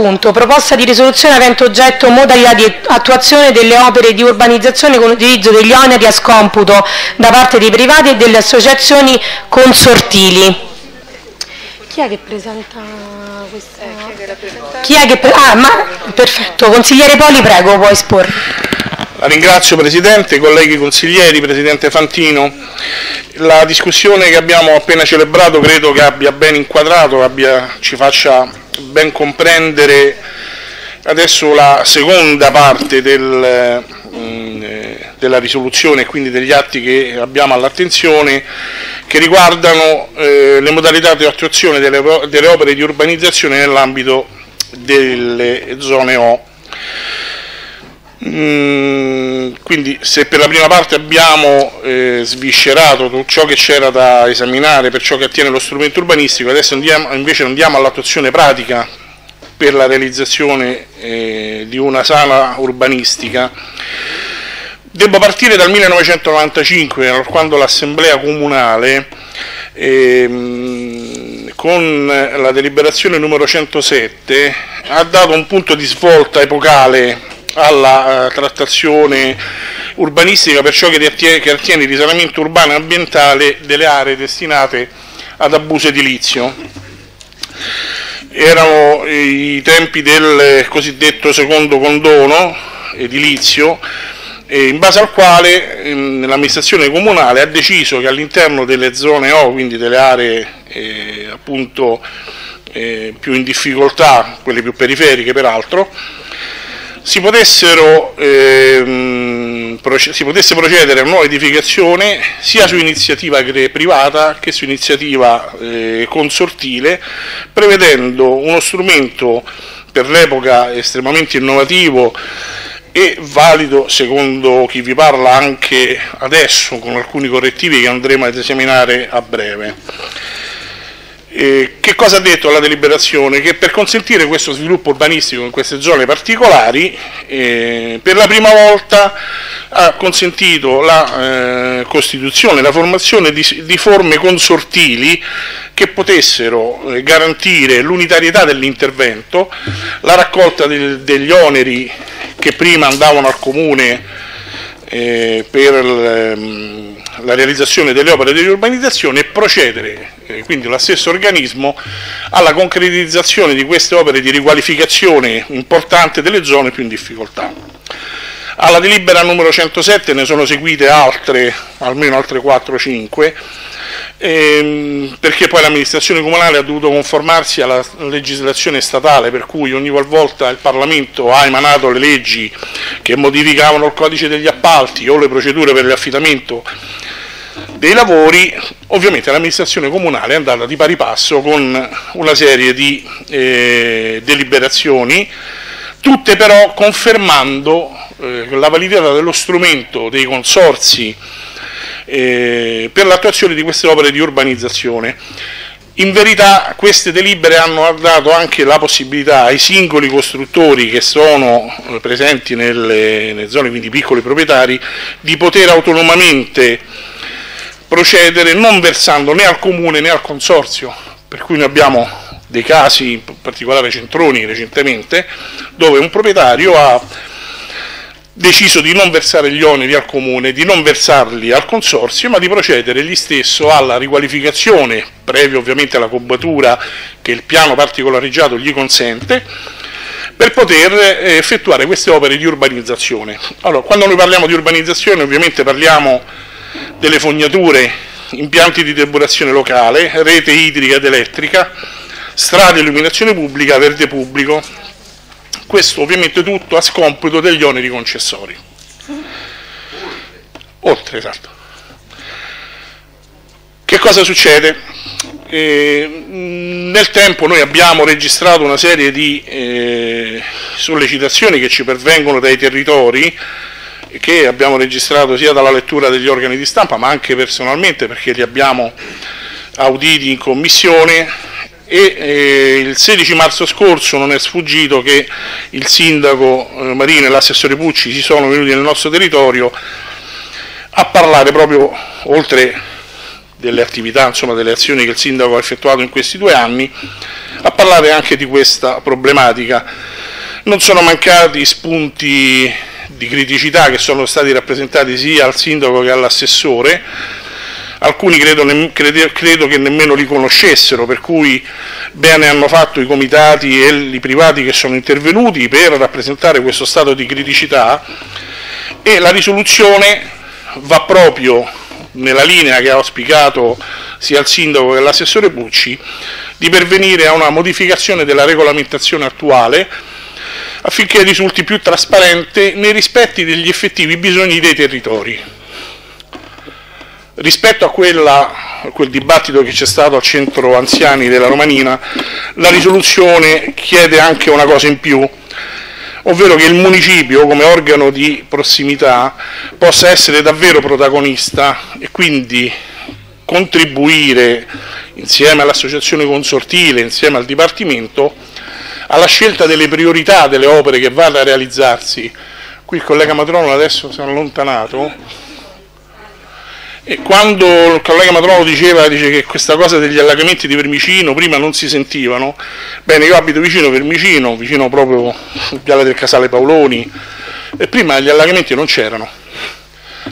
punto. Proposta di risoluzione avente oggetto modalità di attuazione delle opere di urbanizzazione con l'utilizzo degli oneri a scomputo da parte dei privati e delle associazioni consortili. Chi è che presenta questa? Chi è che presenta? Ah, ma perfetto, consigliere Poli, prego, puoi esporre. La ringrazio Presidente, colleghi consiglieri, Presidente Fantino. La discussione che abbiamo appena celebrato credo che abbia ben inquadrato, ci faccia ben comprendere adesso la seconda parte della risoluzione e quindi degli atti che abbiamo all'attenzione, che riguardano le modalità di attuazione delle opere di urbanizzazione nell'ambito delle zone O. Quindi se per la prima parte abbiamo sviscerato tutto ciò che c'era da esaminare per ciò che attiene allo strumento urbanistico, adesso invece andiamo all'attuazione pratica per la realizzazione di una sana urbanistica. Devo partire dal 1995, quando l'Assemblea Comunale con la deliberazione numero 107 ha dato un punto di svolta epocale alla trattazione urbanistica per ciò che attiene il risanamento urbano e ambientale delle aree destinate ad abuso edilizio. Erano i tempi del cosiddetto secondo condono edilizio, in base al quale l'amministrazione comunale ha deciso che all'interno delle zone O, quindi delle aree appunto più in difficoltà, quelle più periferiche peraltro, si potesse procedere a una nuova edificazione sia su iniziativa privata che su iniziativa consortile, prevedendo uno strumento per l'epoca estremamente innovativo e valido, secondo chi vi parla, anche adesso, con alcuni correttivi che andremo ad esaminare a breve. Che cosa ha detto la deliberazione? Che per consentire questo sviluppo urbanistico in queste zone particolari, per la prima volta ha consentito la costituzione, la formazione di forme consortili che potessero garantire l'unitarietà dell'intervento, la raccolta degli oneri che prima andavano al Comune per la realizzazione delle opere di urbanizzazione e procedere, quindi lo stesso organismo, alla concretizzazione di queste opere di riqualificazione importante delle zone più in difficoltà. Alla delibera numero 107 ne sono seguite altre, almeno altre 4 o 5, perché poi l'amministrazione comunale ha dovuto conformarsi alla legislazione statale, per cui ogni volta il Parlamento ha emanato le leggi che modificavano il codice degli appalti o le procedure per l'affidamento dei lavori, ovviamente l'amministrazione comunale è andata di pari passo con una serie di deliberazioni, tutte però confermando la validità dello strumento dei consorzi per l'attuazione di queste opere di urbanizzazione. In verità queste delibere hanno dato anche la possibilità ai singoli costruttori che sono presenti nelle zone, quindi piccoli proprietari, di poter autonomamente procedere non versando né al Comune né al Consorzio, per cui noi abbiamo dei casi, in particolare Centroni recentemente, dove un proprietario ha deciso di non versare gli oneri al Comune, di non versarli al Consorzio, ma di procedere egli stesso alla riqualificazione, previo ovviamente alla cubatura che il piano particolareggiato gli consente, per poter effettuare queste opere di urbanizzazione. Allora, quando noi parliamo di urbanizzazione ovviamente parliamo delle fognature, impianti di depurazione locale, rete idrica ed elettrica, strade, illuminazione pubblica, verde pubblico. Questo ovviamente tutto a scomputo degli oneri concessori. Oltre, esatto. Che cosa succede? Nel tempo noi abbiamo registrato una serie di sollecitazioni che ci pervengono dai territori, che abbiamo registrato sia dalla lettura degli organi di stampa, ma anche personalmente, perché li abbiamo auditi in commissione. E il 16 marzo scorso non è sfuggito che il sindaco Marino e l'assessore Pucci si sono venuti nel nostro territorio a parlare, proprio oltre delle attività, insomma delle azioni che il sindaco ha effettuato in questi 2 anni, a parlare anche di questa problematica. Non sono mancati spunti di criticità che sono stati rappresentati sia al sindaco che all'assessore, alcuni credo che nemmeno li conoscessero, per cui bene hanno fatto i comitati e i privati che sono intervenuti per rappresentare questo stato di criticità, e la risoluzione va proprio nella linea che ha auspicato sia il sindaco che l'assessore Pucci, di pervenire a una modificazione della regolamentazione attuale affinché risulti più trasparente nei rispetti degli effettivi bisogni dei territori. Rispetto a quel dibattito che c'è stato al centro anziani della Romanina, la risoluzione chiede anche una cosa in più, ovvero che il municipio come organo di prossimità possa essere davvero protagonista e quindi contribuire insieme all'associazione consortile, insieme al dipartimento, alla scelta delle priorità delle opere che vanno a realizzarsi. Qui il collega Matronola adesso si è allontanato. E quando il collega Matrono dice che questa cosa degli allagamenti di Vermicino prima non si sentivano, bene, io abito vicino Vermicino, vicino proprio al viale del Casale Paoloni, e prima gli allagamenti non c'erano.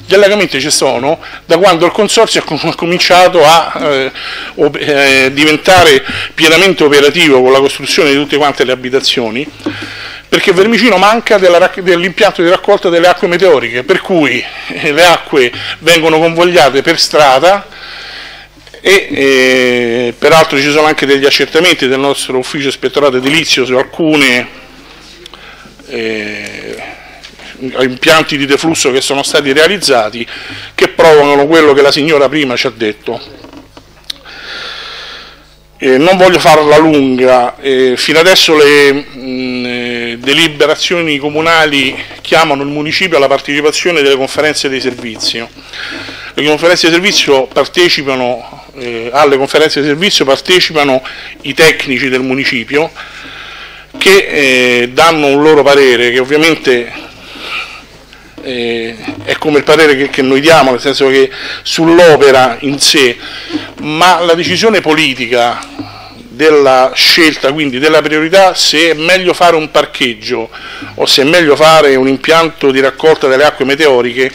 Gli allagamenti ci sono da quando il consorzio ha cominciato a diventare pienamente operativo con la costruzione di tutte quante le abitazioni, perché Vermicino manca dell'impianto di raccolta delle acque meteoriche, per cui le acque vengono convogliate per strada e peraltro ci sono anche degli accertamenti del nostro ufficio ispettorato edilizio su alcuni impianti di deflusso che sono stati realizzati, che provano quello che la signora prima ci ha detto. Non voglio farla lunga, fino adesso le deliberazioni comunali chiamano il municipio alla partecipazione delle conferenze di servizio. Le conferenze di servizio partecipano i tecnici del municipio che danno un loro parere, che ovviamente è come il parere che noi diamo, nel senso che sull'opera in sé, ma la decisione politica della scelta, quindi della priorità, se è meglio fare un parcheggio o se è meglio fare un impianto di raccolta delle acque meteoriche,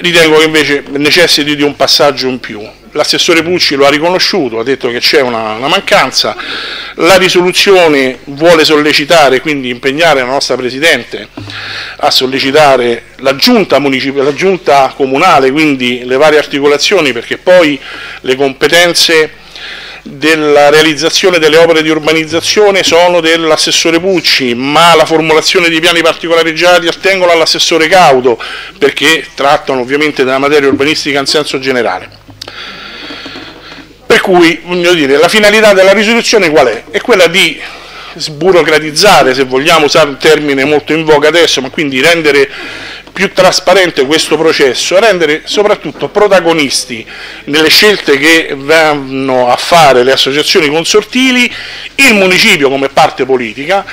ritengo che invece necessiti di un passaggio in più. L'assessore Pucci lo ha riconosciuto, ha detto che c'è una mancanza, la risoluzione vuole sollecitare, quindi impegnare la nostra Presidente a sollecitare la giunta comunale, quindi le varie articolazioni, perché poi le competenze della realizzazione delle opere di urbanizzazione sono dell'assessore Pucci, ma la formulazione di piani particolareggiati attengono all'assessore Caudo, perché trattano ovviamente della materia urbanistica in senso generale. Per cui, voglio dire, la finalità della risoluzione qual è? È quella di sburocratizzare, se vogliamo usare un termine molto in voga adesso, ma quindi rendere più trasparente questo processo, rendere soprattutto protagonisti nelle scelte che vanno a fare le associazioni consortili, il municipio come parte politica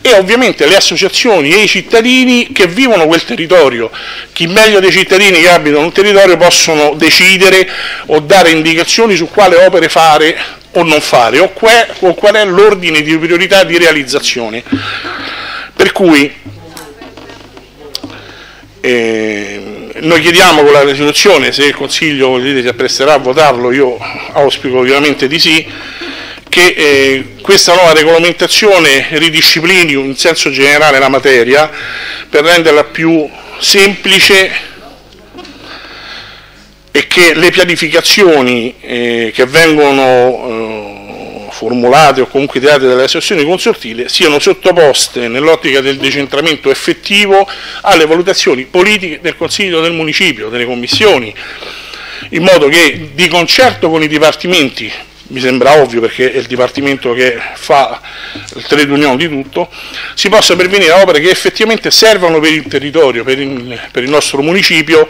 e ovviamente le associazioni e i cittadini che vivono quel territorio. Chi meglio dei cittadini che abitano un territorio possono decidere o dare indicazioni su quale opere fare o non fare, o qual è l'ordine di priorità di realizzazione. Per cui noi chiediamo con la risoluzione, se il Consiglio si appresterà a votarlo, io auspico ovviamente di sì, che questa nuova regolamentazione ridisciplini in senso generale la materia per renderla più semplice e che le pianificazioni che vengono formulate o comunque ideate dalle associazioni consortili siano sottoposte nell'ottica del decentramento effettivo alle valutazioni politiche del Consiglio del Municipio, delle commissioni, in modo che di concerto con i dipartimenti, mi sembra ovvio perché è il dipartimento che fa il trade union di tutto, si possa pervenire a opere che effettivamente servono per il territorio, per il nostro municipio,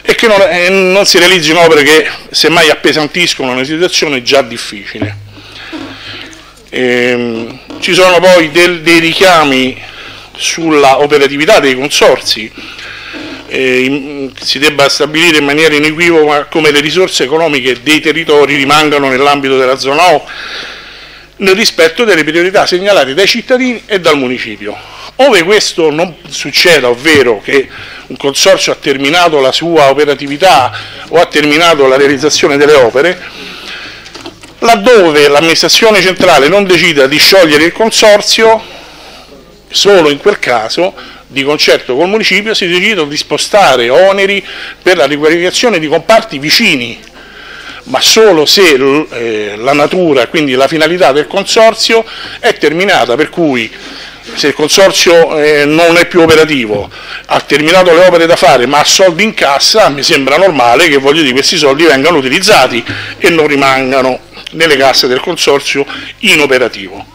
e che non si realizzino opere che semmai appesantiscono una situazione già difficile. Ci sono poi dei richiami sulla operatività dei consorzi, si debba stabilire in maniera inequivoca come le risorse economiche dei territori rimangano nell'ambito della zona O, nel rispetto delle priorità segnalate dai cittadini e dal municipio. Ove questo non succeda, ovvero che un consorzio ha terminato la sua operatività o ha terminato la realizzazione delle opere, laddove l'amministrazione centrale non decida di sciogliere il consorzio, solo in quel caso, di concerto col municipio, si decide di spostare oneri per la riqualificazione di comparti vicini, ma solo se la natura, quindi la finalità del consorzio è terminata, per cui se il consorzio non è più operativo, ha terminato le opere da fare ma ha soldi in cassa, mi sembra normale che, voglio dire, questi soldi vengano utilizzati e non rimangano nelle casse del consorzio inoperativo.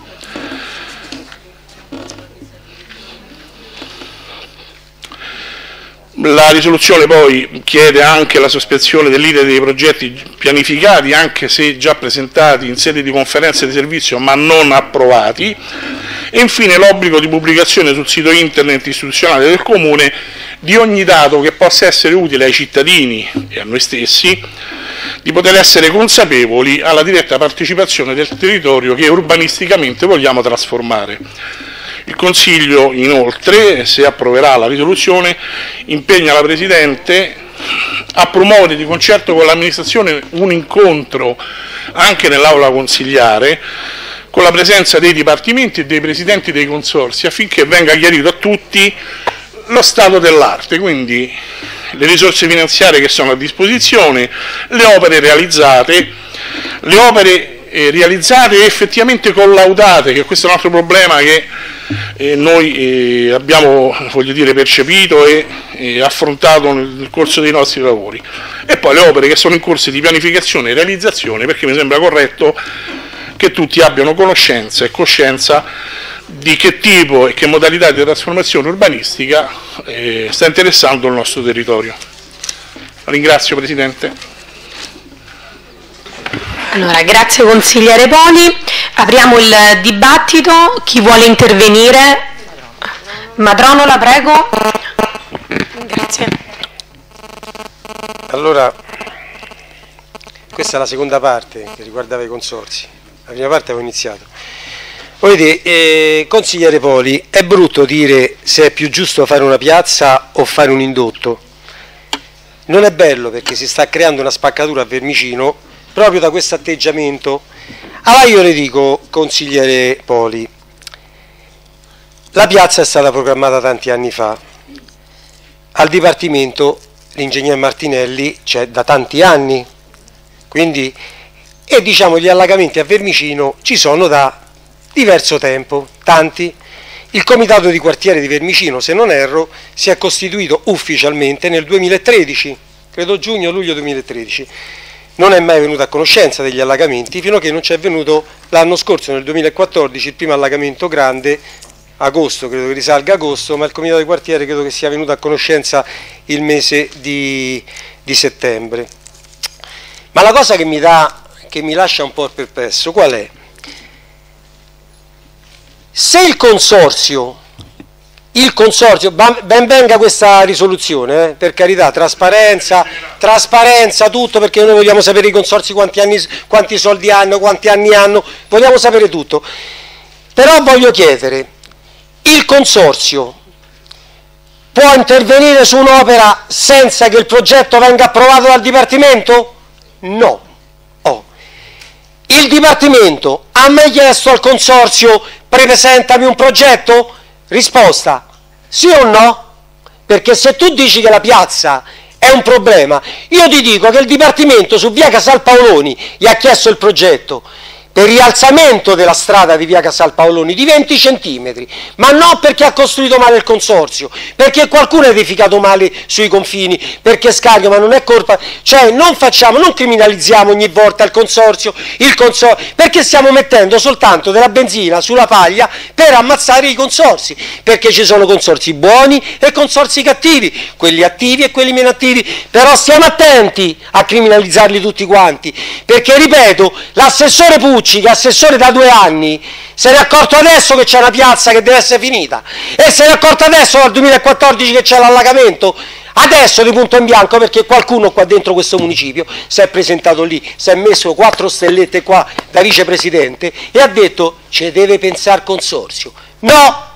La risoluzione poi chiede anche la sospensione dell'iter dei progetti pianificati, anche se già presentati in sede di conferenze di servizio ma non approvati, e infine l'obbligo di pubblicazione sul sito internet istituzionale del Comune di ogni dato che possa essere utile ai cittadini e a noi stessi, di poter essere consapevoli alla diretta partecipazione del territorio che urbanisticamente vogliamo trasformare. Il Consiglio inoltre, se approverà la risoluzione, impegna la Presidente a promuovere di concerto con l'amministrazione un incontro anche nell'aula consiliare con la presenza dei dipartimenti e dei presidenti dei consorzi, affinché venga chiarito a tutti lo stato dell'arte, quindi le risorse finanziarie che sono a disposizione, le opere realizzate e effettivamente collaudate, che questo è un altro problema che noi abbiamo, voglio dire, percepito e affrontato nel corso dei nostri lavori, e poi le opere che sono in corso di pianificazione e realizzazione, perché mi sembra corretto che tutti abbiano conoscenza e coscienza di che tipo e che modalità di trasformazione urbanistica sta interessando il nostro territorio. Ringrazio, Presidente. Allora, grazie consigliere Poli. Apriamo il dibattito. Chi vuole intervenire? Matronola, prego. Grazie. Allora, questa è la seconda parte che riguardava i consorzi. La prima parte avevo iniziato. Vedete, consigliere Poli, è brutto dire se è più giusto fare una piazza o fare un indotto. Non è bello, perché si sta creando una spaccatura a Vermicino proprio da questo atteggiamento. Allora io le dico, consigliere Poli, la piazza è stata programmata tanti anni fa, al Dipartimento l'ingegner Martinelli c'è da tanti anni, quindi, e diciamo gli allagamenti a Vermicino ci sono da diverso tempo, tanti. Il comitato di quartiere di Vermicino, se non erro, si è costituito ufficialmente nel 2013, credo giugno-luglio 2013, non è mai venuta a conoscenza degli allagamenti, fino a che non c'è venuto l'anno scorso, nel 2014, il primo allagamento grande, agosto, credo che risalga agosto, ma il comitato di quartiere credo che sia venuto a conoscenza il mese di settembre. Ma la cosa che mi lascia un po' perplesso, qual è? Se il consorzio, ben venga questa risoluzione, per carità, trasparenza, tutto, perché noi vogliamo sapere i consorzi quanti soldi hanno, quanti anni hanno, vogliamo sapere tutto. Però voglio chiedere, il consorzio può intervenire su un'opera senza che il progetto venga approvato dal Dipartimento? No. Oh. Il Dipartimento ha mai chiesto al consorzio presentami un progetto? Risposta, sì o no? Perché se tu dici che la piazza è un problema, io ti dico che il Dipartimento su via Casale Paoloni gli ha chiesto il progetto per rialzamento della strada di via Casale Paoloni di 20 centimetri, ma non perché ha costruito male il consorzio, perché qualcuno ha edificato male sui confini, perché Scaglio, ma non è colpa, cioè non criminalizziamo ogni volta il consorzio, perché stiamo mettendo soltanto della benzina sulla paglia per ammazzare i consorzi, perché ci sono consorzi buoni e consorzi cattivi, quelli attivi e quelli meno attivi, però stiamo attenti a criminalizzarli tutti quanti, perché ripeto, l'assessore Pucci Pucci, che è assessore da 2 anni, se ne è accorto adesso che c'è una piazza che deve essere finita, e se ne è accorto adesso dal 2014 che c'è l'allagamento, adesso di punto in bianco, perché qualcuno qua dentro questo municipio si è presentato lì, si è messo 4 stellette qua da vicepresidente e ha detto ci deve pensare consorzio. No,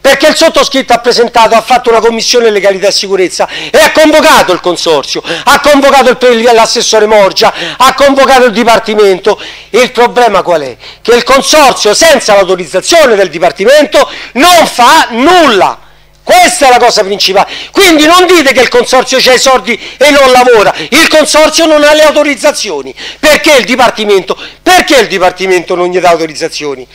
perché il sottoscritto ha presentato, ha fatto una commissione legalità e sicurezza e ha convocato il consorzio, ha convocato l'assessore Morgia, ha convocato il dipartimento. E il problema qual è? Che il consorzio senza l'autorizzazione del dipartimento non fa nulla. Questa è la cosa principale. Quindi non dite che il consorzio c'ha i soldi e non lavora. Il consorzio non ha le autorizzazioni. Perché il dipartimento? Perché il dipartimento non gli dà autorizzazioni?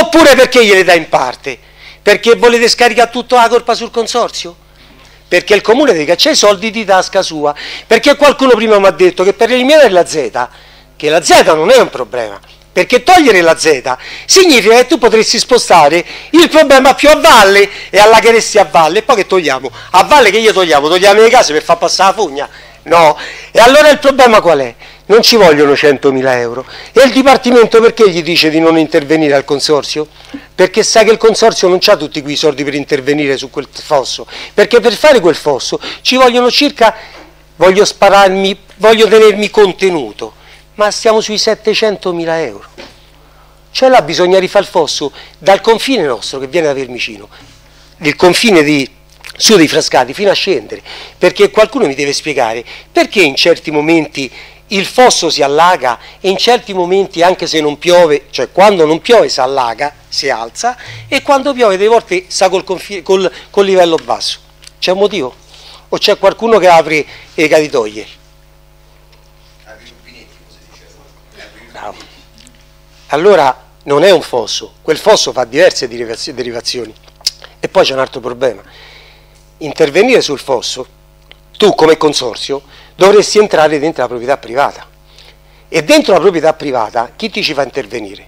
Oppure perché gliele dà in parte? Perché volete scaricare tutta la colpa sul consorzio? Perché il comune deve cacciare i soldi di tasca sua. Perché qualcuno prima mi ha detto che per eliminare la Z, che la Z non è un problema. Perché togliere la Z significa che tu potresti spostare il problema più a valle e allagheresti a valle. E poi che togliamo? A valle che io togliamo? Togliamo le case per far passare la fogna? No. E allora il problema qual è? Non ci vogliono 100.000 euro. E il Dipartimento perché gli dice di non intervenire al Consorzio? Perché sa che il Consorzio non ha tutti quei soldi per intervenire su quel fosso. Perché per fare quel fosso ci vogliono circa, voglio tenermi contenuto, ma stiamo sui 700.000 euro. Cioè là bisogna rifare il fosso dal confine nostro che viene da Vermicino, il confine su dei Frascati fino a scendere, perché qualcuno mi deve spiegare perché in certi momenti il fosso si allaga e in certi momenti, anche se non piove, cioè quando non piove si allaga, si alza, e quando piove delle volte sta col livello basso. C'è un motivo? O c'è qualcuno che apre e caditoglie? Allora non è un fosso, quel fosso fa diverse derivazioni. E poi c'è un altro problema. Intervenire sul fosso, tu come consorzio dovresti entrare dentro la proprietà privata, e dentro la proprietà privata chi ti ci fa intervenire?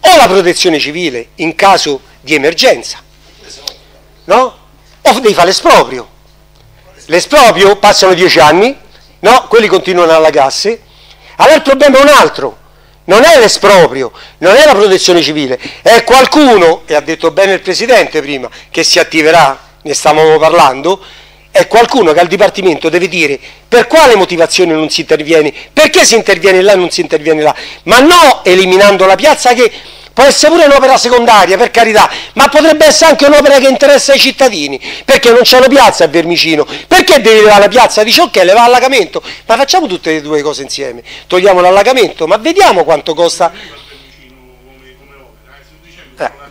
O la protezione civile in caso di emergenza, no? O devi fare l'esproprio. L'esproprio passano 10 anni, no? Quelli continuano alla gasse. Allora il problema è un altro. Non è l'esproprio, non è la protezione civile, è qualcuno, e ha detto bene il Presidente prima, che si attiverà, ne stavamo parlando, è qualcuno che al Dipartimento deve dire per quale motivazione non si interviene, perché si interviene là e non si interviene là, ma no eliminando la piazza, che può essere pure un'opera secondaria, per carità, ma potrebbe essere anche un'opera che interessa ai cittadini, perché non c'è una piazza a Vermicino, perché devi levare la piazza? Dice ok, leva l'allagamento, ma facciamo tutte e 2 cose insieme, togliamo l'allagamento, ma vediamo quanto costa.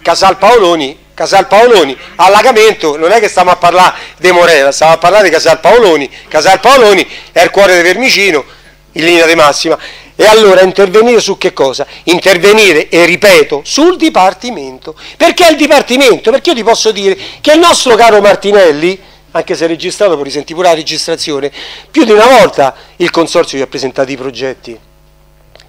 Casale Paoloni, allagamento, non è che stiamo a parlare di Morera, stiamo a parlare di Casale Paoloni è il cuore di Vermicino, in linea di massima. E allora intervenire su che cosa? Intervenire, e ripeto, sul Dipartimento. Perché il Dipartimento? Perché io ti posso dire che il nostro caro Martinelli, anche se è registrato, puoi risentire pure la registrazione, più di una volta il Consorzio gli ha presentato i progetti.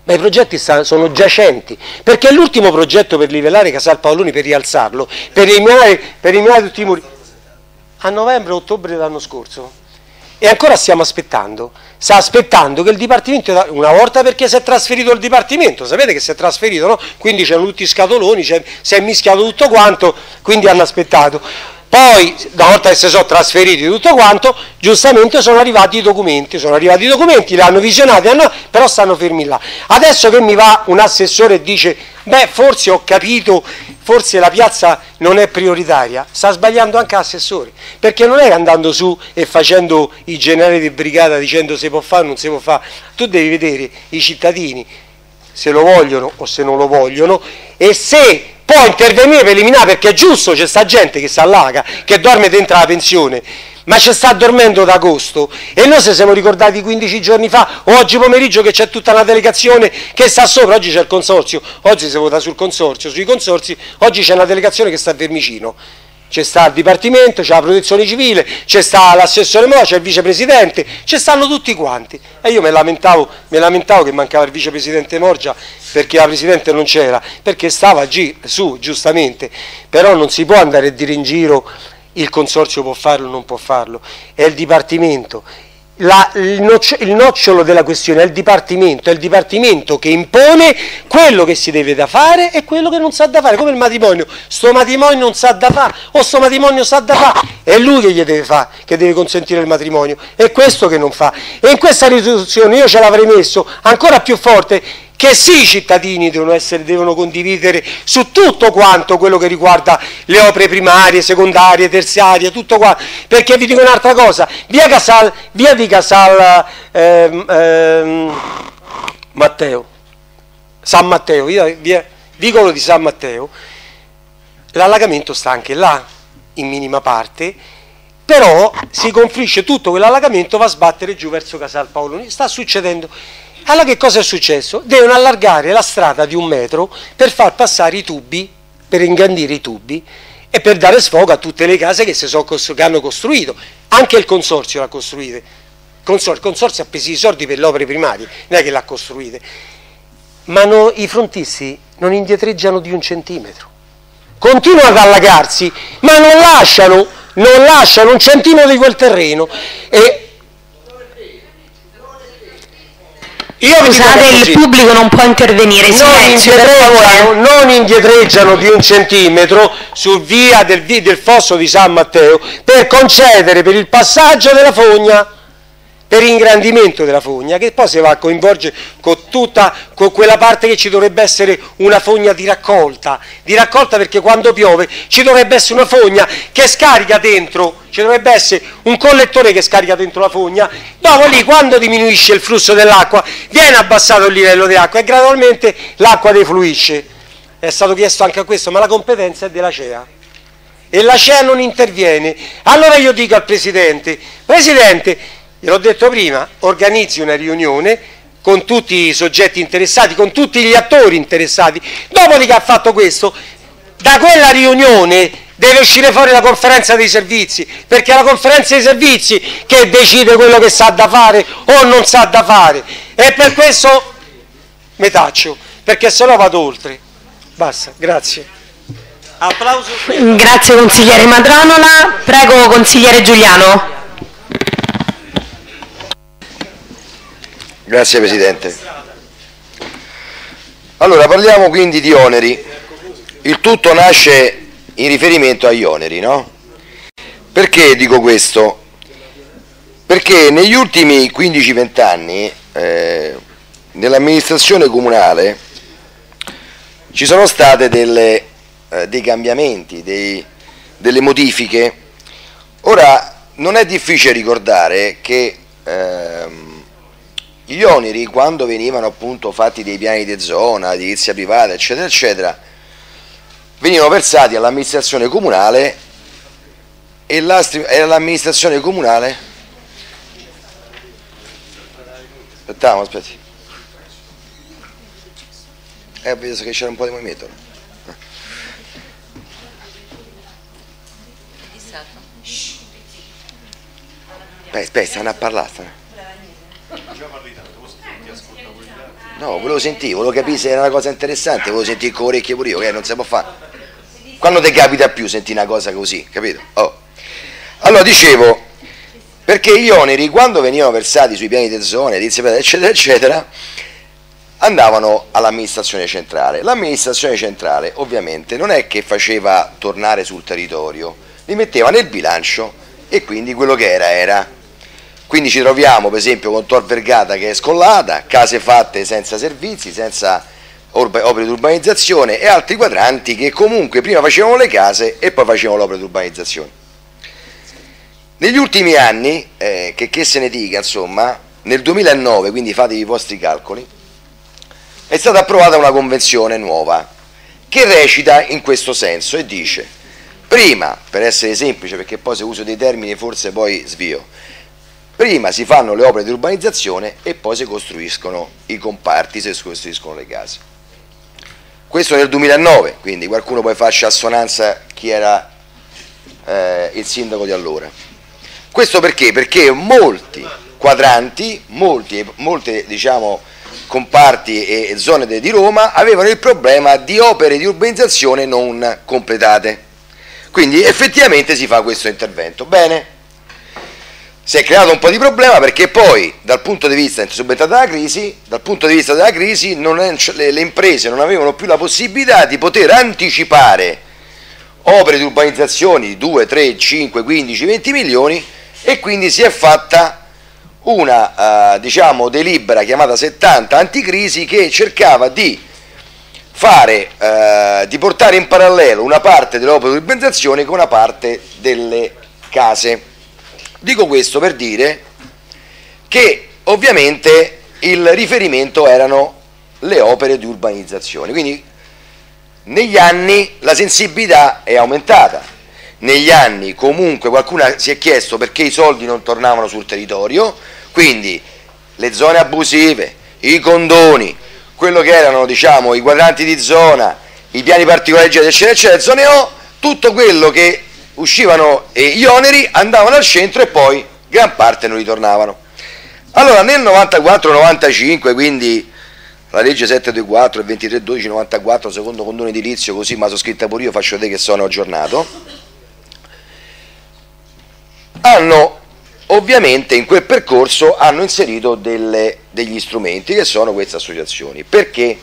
Ma i progetti sono giacenti, perché l'ultimo progetto per livellare Casal Paoloni, per rialzarlo, per eliminare tutti i muri, a novembre-ottobre dell'anno scorso. E ancora stiamo aspettando, sta aspettando che il Dipartimento, una volta perché si è trasferito il Dipartimento, sapete che si è trasferito, no? Quindi c'erano tutti i scatoloni, si è mischiato tutto quanto, quindi hanno aspettato. Poi, una volta che si sono trasferiti tutto quanto, giustamente sono arrivati i documenti, li hanno visionati, però stanno fermi là. Adesso che mi va un assessore e dice, beh, forse ho capito, forse la piazza non è prioritaria, sta sbagliando anche l'assessore, perché non è andando su e facendo il generale di brigata dicendo se può fare o non si può fare, tu devi vedere i cittadini se lo vogliono o se non lo vogliono, e se può intervenire per eliminare, perché è giusto, c'è sta gente che si allaga, che dorme dentro la pensione, ma ci sta dormendo da agosto, e noi se siamo ricordati 15 giorni fa, oggi pomeriggio, che c'è tutta una delegazione che sta sopra, oggi c'è il Consorzio, oggi si vota sul Consorzio, sui Consorzi, oggi c'è una delegazione che sta a Vermicino, c'è sta il Dipartimento, c'è la Protezione Civile, c'è sta l'assessore Mo, c'è il Vicepresidente, ci stanno tutti quanti, e io mi lamentavo che mancava il Vicepresidente Morgia, perché la Presidente non c'era, perché stava su, giustamente, però non si può andare a dire in giro il Consorzio può farlo o non può farlo, è il Dipartimento, il nocciolo della questione è il dipartimento che impone quello che si deve da fare e quello che non sa da fare, come il matrimonio. Sto matrimonio non sa da fare o sto matrimonio sa da fare, è lui che gli deve fare, che deve consentire il matrimonio, è questo che non fa. E in questa risoluzione io ce l'avrei messo ancora più forte, che sì, i cittadini devono condividere su tutto quanto quello che riguarda le opere primarie, secondarie, terziarie, tutto qua. Perché vi dico un'altra cosa, via vicolo di San Matteo, l'allagamento sta anche là, in minima parte, però si confluisce tutto quell'allagamento, va a sbattere giù verso Casale Paoloni, sta succedendo. Allora che cosa è successo? Devono allargare la strada di 1 metro per far passare i tubi, per ingrandire i tubi e per dare sfogo a tutte le case che hanno costruito. Anche il consorzio l'ha costruita. Il consorzio ha preso i soldi per le opere primarie, non è che l'ha costruita. Ma no, i frontisti non indietreggiano di 1 centimetro. Continuano ad allagarsi, ma non lasciano 1 centimetro di quel terreno. E scusate, il pubblico non può intervenire, silenzio, per favore. Non indietreggiano di 1 centimetro su via del fosso di San Matteo per concedere per il passaggio della fogna, per ingrandimento della fogna, che poi si va a coinvolgere con quella parte che ci dovrebbe essere una fogna di raccolta, perché quando piove ci dovrebbe essere una fogna che scarica dentro, ci dovrebbe essere un collettore che scarica dentro la fogna, dopo lì quando diminuisce il flusso dell'acqua viene abbassato il livello dell'acqua e gradualmente l'acqua defluisce. È stato chiesto anche a questo, ma la competenza è della CEA. E la CEA non interviene. Allora io dico al Presidente, gliel'ho detto prima, organizzi una riunione con tutti i soggetti interessati, con tutti gli attori interessati. Dopodiché ha fatto questo, da quella riunione deve uscire fuori la conferenza dei servizi, perché è la conferenza dei servizi che decide quello che sa da fare o non sa da fare. E per questo mi taccio, perché sennò vado oltre. Basta, grazie. Applauso. Grazie consigliere Matronola. Prego consigliere Giuliano. Grazie Presidente. Allora parliamo quindi di oneri. Il tutto nasce in riferimento agli oneri, no? Perché dico questo? Perché negli ultimi 15-20 anni nell'amministrazione comunale ci sono state dei cambiamenti, delle modifiche. Ora non è difficile ricordare che gli oneri, quando venivano appunto fatti dei piani di zona, di edilizia privata, eccetera, eccetera, venivano versati all'amministrazione comunale e l'amministrazione comunale... Aspetti. Vedo che c'era un po' di movimento. Aspetta, stanno a parlare, No, volevo sentire, volevo capire se era una cosa interessante, volevo sentire con orecchie pure io, che non si può fare. Quando ti capita più senti una cosa così, capito? Oh. Allora dicevo, perché gli oneri quando venivano versati sui piani di zone, eccetera, eccetera, andavano all'amministrazione centrale. L'amministrazione centrale ovviamente non è che faceva tornare sul territorio, li metteva nel bilancio e quindi quello che era. Quindi ci troviamo per esempio con Tor Vergata che è scollata, case fatte senza servizi, senza opere di urbanizzazione e altri quadranti che comunque prima facevano le case e poi facevano l'opera di urbanizzazione. Negli ultimi anni, che se ne dica insomma, nel 2009, quindi fatevi i vostri calcoli, è stata approvata una convenzione nuova che recita in questo senso e dice, prima, per essere semplice perché poi se uso dei termini forse poi svio, prima si fanno le opere di urbanizzazione e poi si costruiscono i comparti, si costruiscono le case. Questo nel 2009, quindi qualcuno poi faccia assonanza chi era il sindaco di allora. Questo perché? Perché molti quadranti, molte diciamo, comparti e zone di Roma avevano il problema di opere di urbanizzazione non completate. Quindi effettivamente si fa questo intervento. Bene. si è creato un po' di problema, perché poi dal punto di vista, subentrata la crisi, dal punto di vista della crisi non è, le imprese non avevano più la possibilità di poter anticipare opere di urbanizzazione di 2, 3, 5, 15, 20 milioni, e quindi si è fatta una diciamo delibera chiamata 70 anticrisi, che cercava di fare, di portare in parallelo una parte dell'opera di urbanizzazione con una parte delle case. Dico questo per dire che ovviamente il riferimento erano le opere di urbanizzazione, quindi negli anni la sensibilità è aumentata, negli anni comunque qualcuno si è chiesto perché i soldi non tornavano sul territorio, quindi le zone abusive, i condoni, quello che erano diciamo i quadranti di zona, i piani particolari, eccetera, eccetera, zone O, tutto quello che uscivano, e gli oneri andavano al centro e poi gran parte non ritornavano. Allora nel 94-95, quindi la legge 724 e 2312 94, secondo condono edilizio, così ma sono scritta pure io, faccio vedere che sono aggiornato, hanno ovviamente in quel percorso hanno inserito degli strumenti che sono queste associazioni. Perché?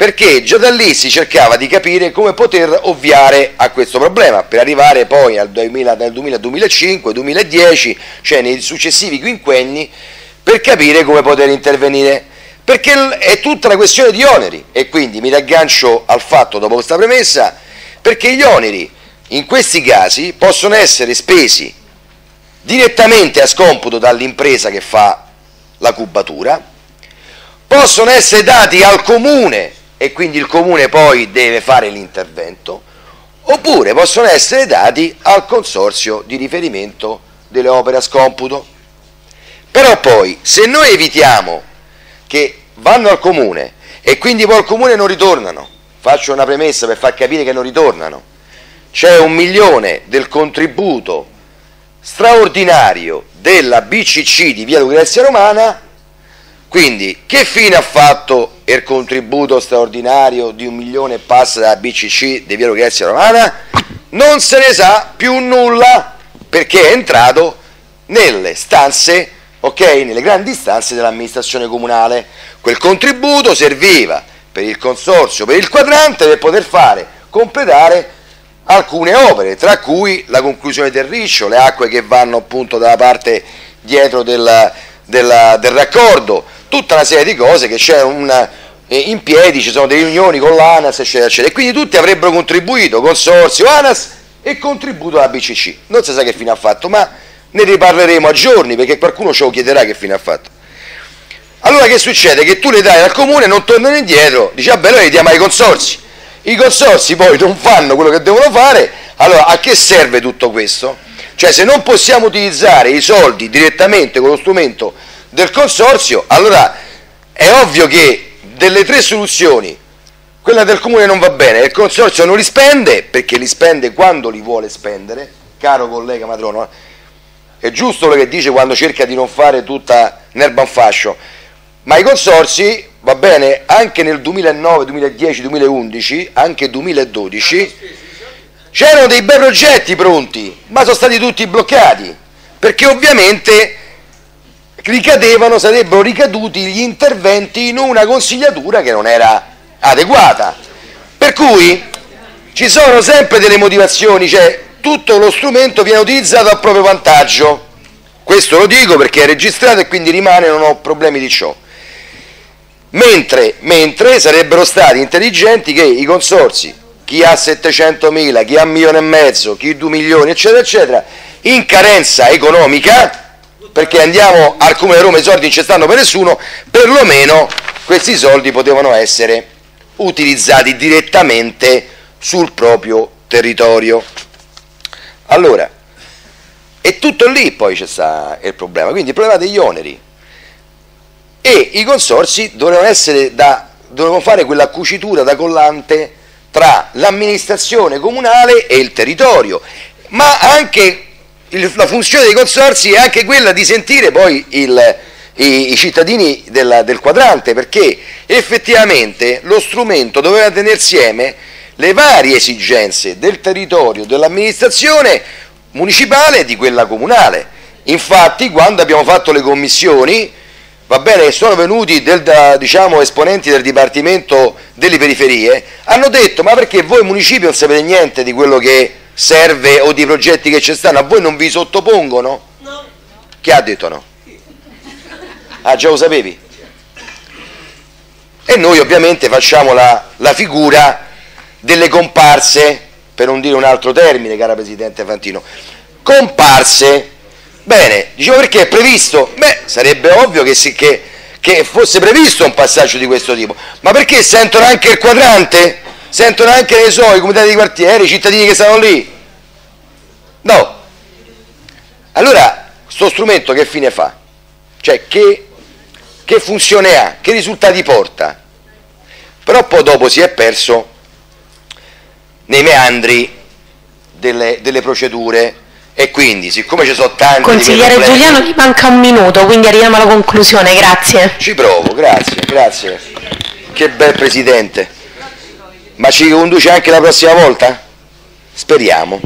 Perché già da lì si cercava di capire come poter ovviare a questo problema, per arrivare poi al 2000, 2005, 2010, cioè nei successivi quinquenni, per capire come poter intervenire, perché è tutta una questione di oneri. E quindi mi raggancio al fatto, dopo questa premessa, perché gli oneri in questi casi possono essere spesi direttamente a scomputo dall'impresa che fa la cubatura, possono essere dati al comune e quindi il comune poi deve fare l'intervento, oppure possono essere dati al consorzio di riferimento delle opere a scomputo. Però poi, se noi evitiamo che vanno al comune e quindi poi al comune non ritornano, faccio una premessa per far capire che non ritornano, c'è 1 milione del contributo straordinario della BCC di via Lucrezia Romana. Quindi che fine ha fatto il contributo straordinario di 1 milione e passa dalla BCC di via Lucrezia Romana? Non se ne sa più nulla, perché è entrato nelle stanze, ok, nelle grandi stanze dell'amministrazione comunale. Quel contributo serviva per il consorzio, per il quadrante, per poter fare completare alcune opere, tra cui la conclusione del riccio, le acque che vanno appunto dalla parte dietro del raccordo, tutta una serie di cose che c'è in piedi, ci sono delle riunioni con l'ANAS, eccetera, eccetera, e quindi tutti avrebbero contribuito, consorzio, ANAS e contributo alla BCC. Non si sa che fine ha fatto, ma ne riparleremo a giorni, perché qualcuno ce lo chiederà che fine ha fatto. Allora che succede? Che tu le dai al comune, non tornano indietro, dici vabbè, noi le diamo ai consorzi, i consorzi poi non fanno quello che devono fare, allora a che serve tutto questo? Cioè, se non possiamo utilizzare i soldi direttamente con lo strumento del consorzio, allora è ovvio che delle tre soluzioni, quella del comune non va bene, il consorzio non li spende, perché li spende quando li vuole spendere, caro collega Matronola, è giusto quello che dice quando cerca di non fare tutta l'erba in fascio, ma i consorzi, va bene, anche nel 2009, 2010, 2011, anche 2012... c'erano dei bei progetti pronti, ma sono stati tutti bloccati, perché ovviamente sarebbero ricaduti gli interventi in una consigliatura che non era adeguata. Per cui ci sono sempre delle motivazioni, cioè tutto lo strumento viene utilizzato a proprio vantaggio. Questo lo dico perché è registrato e quindi rimane, non ho problemi di ciò. Mentre sarebbero stati intelligenti che i consorzi, chi ha 700.000, chi ha 1,5 milioni, chi 2 milioni, eccetera, eccetera, in carenza economica, perché andiamo al Comune di Roma, i soldi non ci stanno per nessuno, perlomeno questi soldi potevano essere utilizzati direttamente sul proprio territorio. Allora, è tutto lì poi c'è sta il problema, quindi il problema degli oneri. E i consorzi dovevano fare quella cucitura da collante tra l'amministrazione comunale e il territorio, ma anche la funzione dei consorzi è anche quella di sentire poi i cittadini del quadrante, perché effettivamente lo strumento doveva tenere insieme le varie esigenze del territorio, dell'amministrazione municipale e di quella comunale, Infatti, quando abbiamo fatto le commissioni, va bene, sono venuti diciamo, esponenti del Dipartimento delle Periferie, hanno detto: ma perché voi municipi non sapete niente di quello che serve o di progetti che ci stanno, a voi non vi sottopongono? No. Chi ha detto no? Ah, già lo sapevi? E noi ovviamente facciamo la figura delle comparse, per non dire un altro termine, cara Presidente Fantino, comparse. Bene, dicevo, perché è previsto? Beh, sarebbe ovvio che fosse previsto un passaggio di questo tipo, ma perché sentono anche il quadrante? Sentono anche, ne so, i comitati di quartiere, i cittadini che stanno lì? No. Allora, sto strumento che fine fa? Cioè, che funzione ha? Che risultati porta? Però poi dopo si è perso nei meandri delle procedure. E quindi, siccome ci sono tanti... Consigliere problemi, Giuliano, gli manca un minuto, quindi arriviamo alla conclusione, grazie. Ci provo, grazie. Che bel Presidente. Ma ci conduce anche la prossima volta? Speriamo.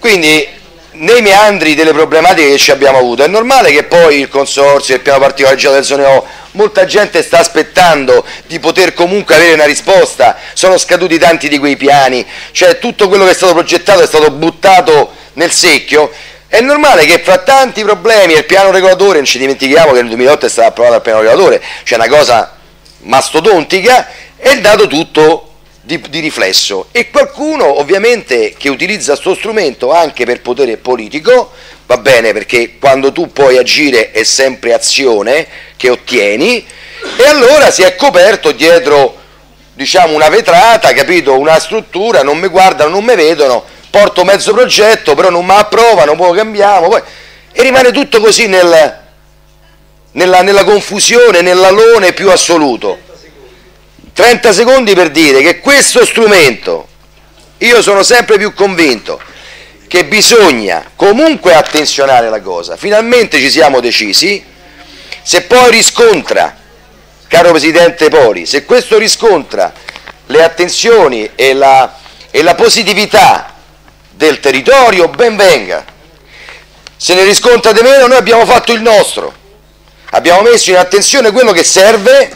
Quindi, nei meandri delle problematiche che ci abbiamo avuto, è normale che poi il Consorzio, il piano particolareggiato del Zone O, molta gente sta aspettando di poter comunque avere una risposta, sono scaduti tanti di quei piani, cioè tutto quello che è stato progettato è stato buttato nel secchio. È normale che fra tanti problemi e il piano regolatore, non ci dimentichiamo che nel 2008 è stato approvato il piano regolatore, cioè una cosa mastodontica, è dato tutto di riflesso, e qualcuno ovviamente che utilizza questo strumento anche per potere politico, va bene, perché quando tu puoi agire è sempre azione che ottieni, e allora si è coperto dietro, diciamo, una vetrata, capito, una struttura, non mi guardano, non mi vedono, porto mezzo progetto, però non mi approvano, poi cambiamo, poi... e rimane tutto così nella confusione, nell'alone più assoluto. 30 secondi per dire che questo strumento, io sono sempre più convinto che bisogna comunque attenzionare la cosa. Finalmente ci siamo decisi, se poi riscontra, caro Presidente Poli, se questo riscontra le attenzioni e la positività del territorio, ben venga. Se ne riscontra di meno, noi abbiamo fatto il nostro, abbiamo messo in attenzione quello che serve,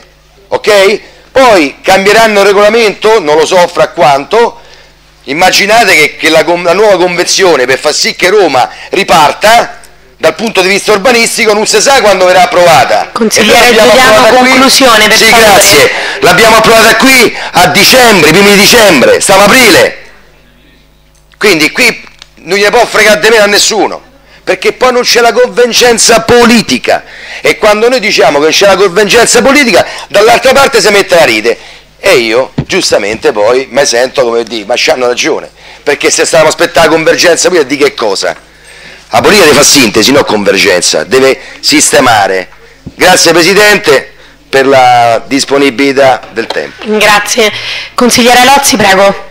ok? Poi cambieranno il regolamento, non lo so fra quanto. Immaginate che la nuova convenzione, per far sì che Roma riparta dal punto di vista urbanistico, non si sa quando verrà approvata. Consigliere Giuliano, conclusione, per favore. Sì, grazie. L'abbiamo approvata qui a dicembre, primi di dicembre, stava aprile. Quindi qui non gliene può fregare di meno a nessuno, perché poi non c'è la convergenza politica, e quando noi diciamo che c'è la convergenza politica, dall'altra parte si mette la ride, e io giustamente poi mi sento come dire: ma ci hanno ragione, perché se stavamo aspettando la convergenza politica, di che cosa? La politica deve fare sintesi, non convergenza, deve sistemare. Grazie Presidente per la disponibilità del tempo. Grazie. Consigliere Lozzi, prego.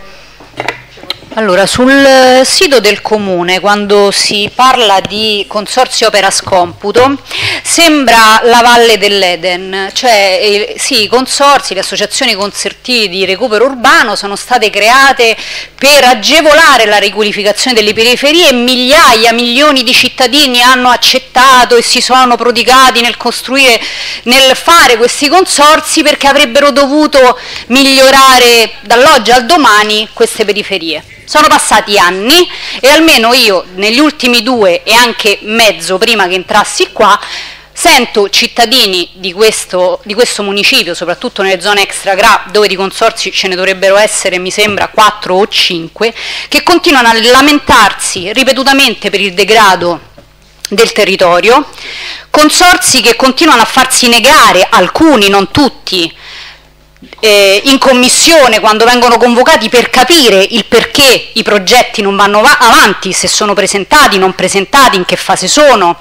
Allora, sul sito del Comune, quando si parla di consorzio per ascomputo, sembra la Valle dell'Eden, cioè sì, i consorzi, le associazioni consortili di recupero urbano sono state create per agevolare la riqualificazione delle periferie, e migliaia, milioni di cittadini hanno accettato e si sono prodigati nel costruire, nel fare questi consorzi, perché avrebbero dovuto migliorare dall'oggi al domani queste periferie. Sono passati anni, e almeno io negli ultimi 2 e anche mezzo, prima che entrassi qua, sento cittadini di questo municipio, soprattutto nelle zone extra GRA, dove di consorzi ce ne dovrebbero essere, mi sembra, 4 o 5, che continuano a lamentarsi ripetutamente per il degrado del territorio, consorzi che continuano a farsi negare, alcuni, non tutti, in commissione quando vengono convocati, per capire il perché i progetti non vanno avanti, se sono presentati, non presentati, in che fase sono.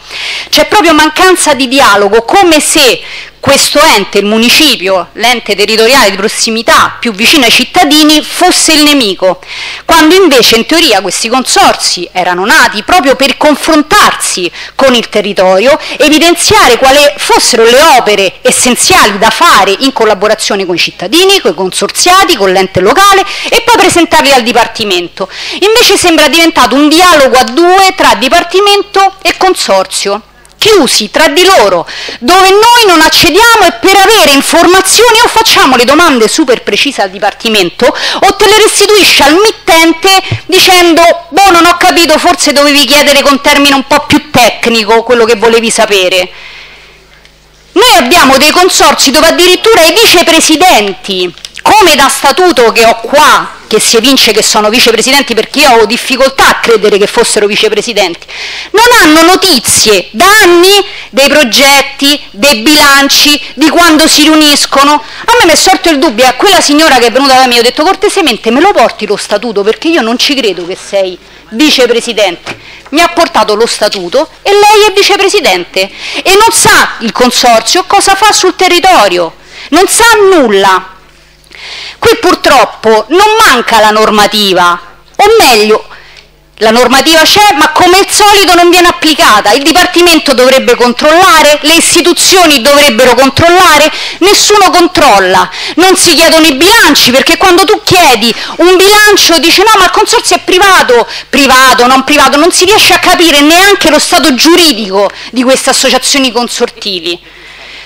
C'è proprio mancanza di dialogo, come se questo ente, il municipio, l'ente territoriale di prossimità più vicino ai cittadini, fosse il nemico, quando invece in teoria questi consorzi erano nati proprio per confrontarsi con il territorio, evidenziare quali fossero le opere essenziali da fare in collaborazione con i cittadini, con i consorziati, con l'ente locale e poi presentarli al Dipartimento. Invece sembra diventato un dialogo a due tra Dipartimento e consorzio, chiusi tra di loro, dove noi non accediamo e per avere informazioni o facciamo le domande super precise al Dipartimento o te le restituisce al mittente dicendo boh, non ho capito, forse dovevi chiedere con termine un po' più tecnico quello che volevi sapere. Noi abbiamo dei consorzi dove addirittura i vicepresidenti, come da statuto che ho qua, che si evince che sono vicepresidenti, perché io ho difficoltà a credere che fossero vicepresidenti, non hanno notizie da anni dei progetti, dei bilanci, di quando si riuniscono. A me mi è sorto il dubbio, a quella signora che è venuta da me io ho detto cortesemente me lo porti lo statuto, perché io non ci credo che sei vicepresidente. Mi ha portato lo statuto e lei è vicepresidente e non sa il consorzio cosa fa sul territorio, non sa nulla. Qui purtroppo non manca la normativa, o meglio, la normativa c'è ma come al solito non viene applicata. Il Dipartimento dovrebbe controllare, le istituzioni dovrebbero controllare, nessuno controlla, non si chiedono i bilanci, perché quando tu chiedi un bilancio dice no ma il consorzio è privato, privato, non privato, non si riesce a capire neanche lo stato giuridico di queste associazioni consortili.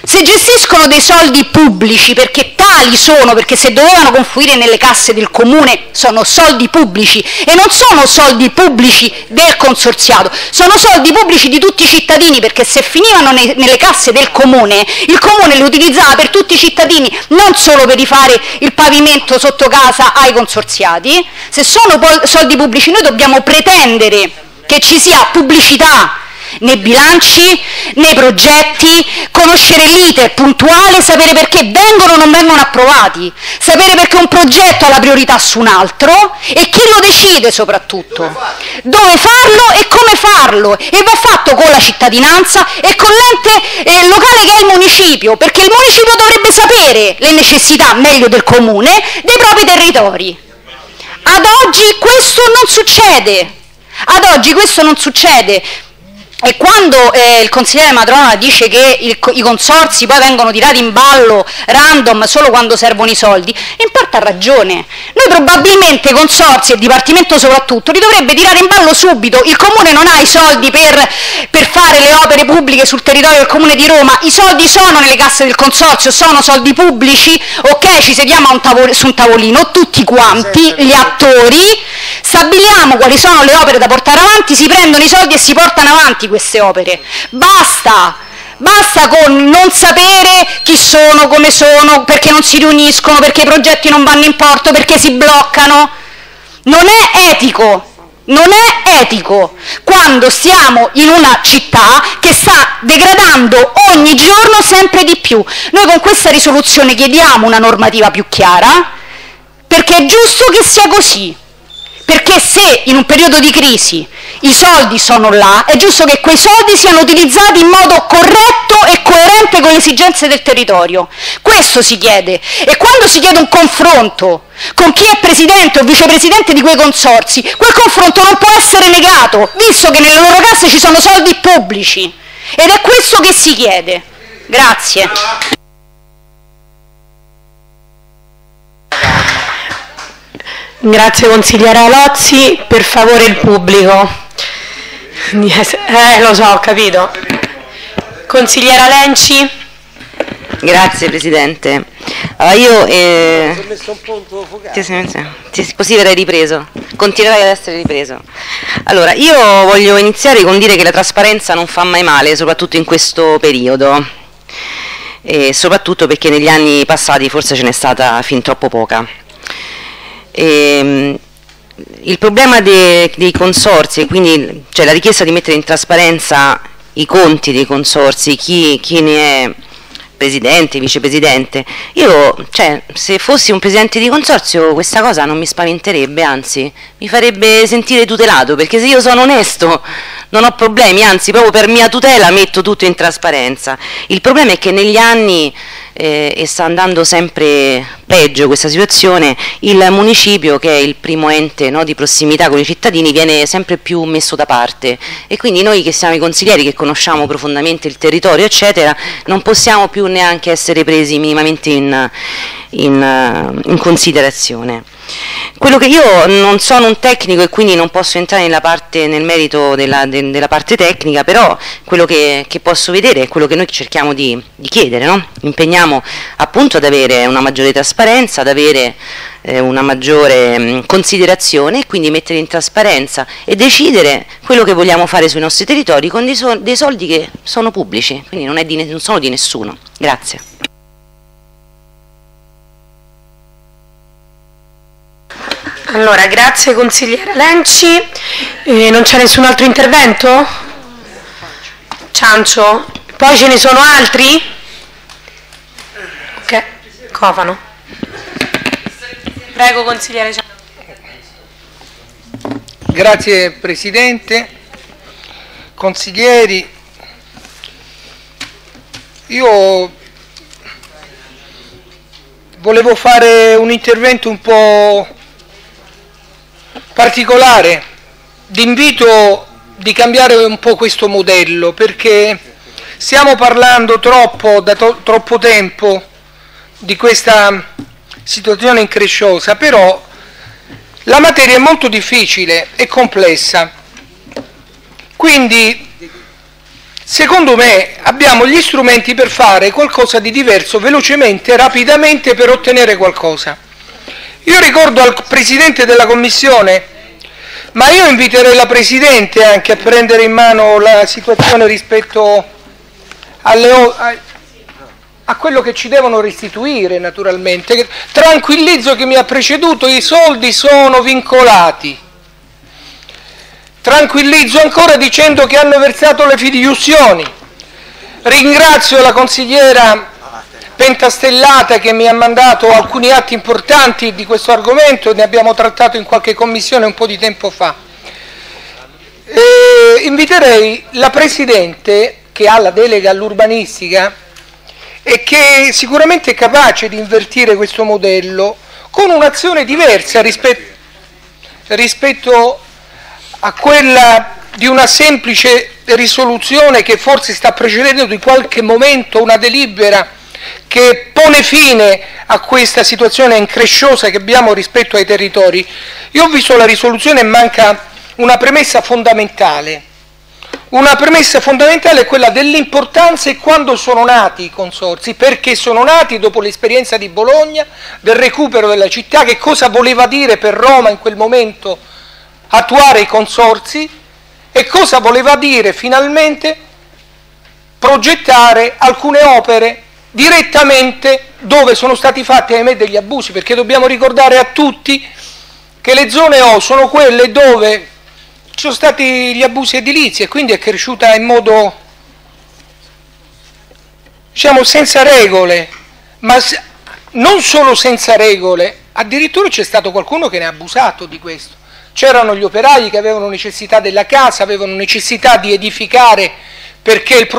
Se gestiscono dei soldi pubblici, perché tali sono, perché se dovevano confluire nelle casse del comune sono soldi pubblici e non sono soldi pubblici del consorziato, sono soldi pubblici di tutti i cittadini, perché se finivano nelle casse del comune, il comune li utilizzava per tutti i cittadini, non solo per rifare il pavimento sotto casa ai consorziati. Se sono soldi pubblici noi dobbiamo pretendere che ci sia pubblicità nei bilanci, nei progetti, conoscere l'iter puntuale, sapere perché vengono o non vengono approvati, sapere perché un progetto ha la priorità su un altro e chi lo decide soprattutto, dove farlo e come farlo, e va fatto con la cittadinanza e con l'ente locale che è il municipio, perché il municipio dovrebbe sapere le necessità, meglio del comune, dei propri territori. Ad oggi questo non succede, ad oggi questo non succede. E quando il consigliere Matronola dice che i consorzi poi vengono tirati in ballo random solo quando servono i soldi, in parte ha ragione. Noi probabilmente i consorzi e il Dipartimento soprattutto li dovrebbe tirare in ballo subito. Il Comune non ha i soldi per fare le opere pubbliche sul territorio del Comune di Roma, i soldi sono nelle casse del consorzio, sono soldi pubblici, ok, ci sediamo su un tavolino, tutti quanti, gli attori, stabiliamo quali sono le opere da portare avanti, si prendono i soldi e si portano avanti queste opere. Basta, basta con non sapere chi sono, come sono, perché non si riuniscono, perché i progetti non vanno in porto, perché si bloccano. Non è etico, non è etico quando siamo in una città che sta degradando ogni giorno sempre di più. Noi con questa risoluzione chiediamo una normativa più chiara, perché è giusto che sia così. Perché se in un periodo di crisi i soldi sono là, è giusto che quei soldi siano utilizzati in modo corretto e coerente con le esigenze del territorio. Questo si chiede. E quando si chiede un confronto con chi è presidente o vicepresidente di quei consorzi, quel confronto non può essere negato, visto che nelle loro casse ci sono soldi pubblici. Ed è questo che si chiede. Grazie. Grazie consigliera Lozzi, per favore il pubblico. Lo so, ho capito. Consigliera Lenci. Grazie Presidente. Allora io... ho messo un punto focale. Così verrei ripreso, continuerai ad essere ripreso. Allora, io voglio iniziare con dire che la trasparenza non fa mai male, soprattutto in questo periodo. E soprattutto perché negli anni passati forse ce n'è stata fin troppo poca. Il problema dei consorzi, quindi cioè la richiesta di mettere in trasparenza i conti dei consorzi, chi ne è presidente, vicepresidente. Io, cioè, se fossi un presidente di consorzio questa cosa non mi spaventerebbe, anzi mi farebbe sentire tutelato, perché se io sono onesto non ho problemi, anzi proprio per mia tutela metto tutto in trasparenza. Il problema è che negli anni, e sta andando sempre peggio questa situazione, il municipio, che è il primo ente, no, di prossimità con i cittadini, viene sempre più messo da parte, e quindi noi che siamo i consiglieri, che conosciamo profondamente il territorio eccetera, non possiamo più neanche essere presi minimamente in considerazione. Quello che io, non sono un tecnico e quindi non posso entrare nella parte, nel merito della parte tecnica, però quello che posso vedere è quello che noi cerchiamo di chiedere, no? Impegniamo appunto ad avere una maggiore trasparenza, ad avere una maggiore considerazione, e quindi mettere in trasparenza e decidere quello che vogliamo fare sui nostri territori con dei soldi che sono pubblici, quindi non sono di nessuno. Grazie. Allora, grazie consigliere Lenci. Non c'è nessun altro intervento? Ciancio? Poi ce ne sono altri? Ok, Cofano. Prego consigliere Ciancio. Grazie Presidente. Consiglieri, io volevo fare un intervento un po' particolare, d'invito di cambiare un po' questo modello, perché stiamo parlando da troppo tempo di questa situazione incresciosa, però la materia è molto difficile e complessa, quindi secondo me abbiamo gli strumenti per fare qualcosa di diverso velocemente, rapidamente, per ottenere qualcosa. Io ricordo al Presidente della Commissione, ma io inviterei la Presidente anche a prendere in mano la situazione rispetto a quello che ci devono restituire, naturalmente. Tranquillizzo chi mi ha preceduto, i soldi sono vincolati. Tranquillizzo ancora dicendo che hanno versato le fideiussioni. Ringrazio la consigliera Pentastellata che mi ha mandato alcuni atti importanti di questo argomento, ne abbiamo trattato in qualche commissione un po' di tempo fa. Inviterei la Presidente, che ha la delega all'urbanistica e che sicuramente è capace di invertire questo modello, con un'azione diversa rispetto a quella di una semplice risoluzione che forse sta precedendo di qualche momento una delibera che pone fine a questa situazione incresciosa che abbiamo rispetto ai territori. Io ho visto la risoluzione e manca una premessa fondamentale. Una premessa fondamentale è quella dell'importanza e quando sono nati i consorzi, perché sono nati dopo l'esperienza di Bologna, del recupero della città, che cosa voleva dire per Roma in quel momento attuare i consorzi e cosa voleva dire finalmente progettare alcune opere direttamente dove sono stati fatti, ahimè, degli abusi, perché dobbiamo ricordare a tutti che le zone O sono quelle dove ci sono stati gli abusi edilizi e quindi è cresciuta in modo, diciamo, senza regole, ma non solo senza regole, addirittura c'è stato qualcuno che ne ha abusato di questo. C'erano gli operai che avevano necessità della casa, avevano necessità di edificare, perché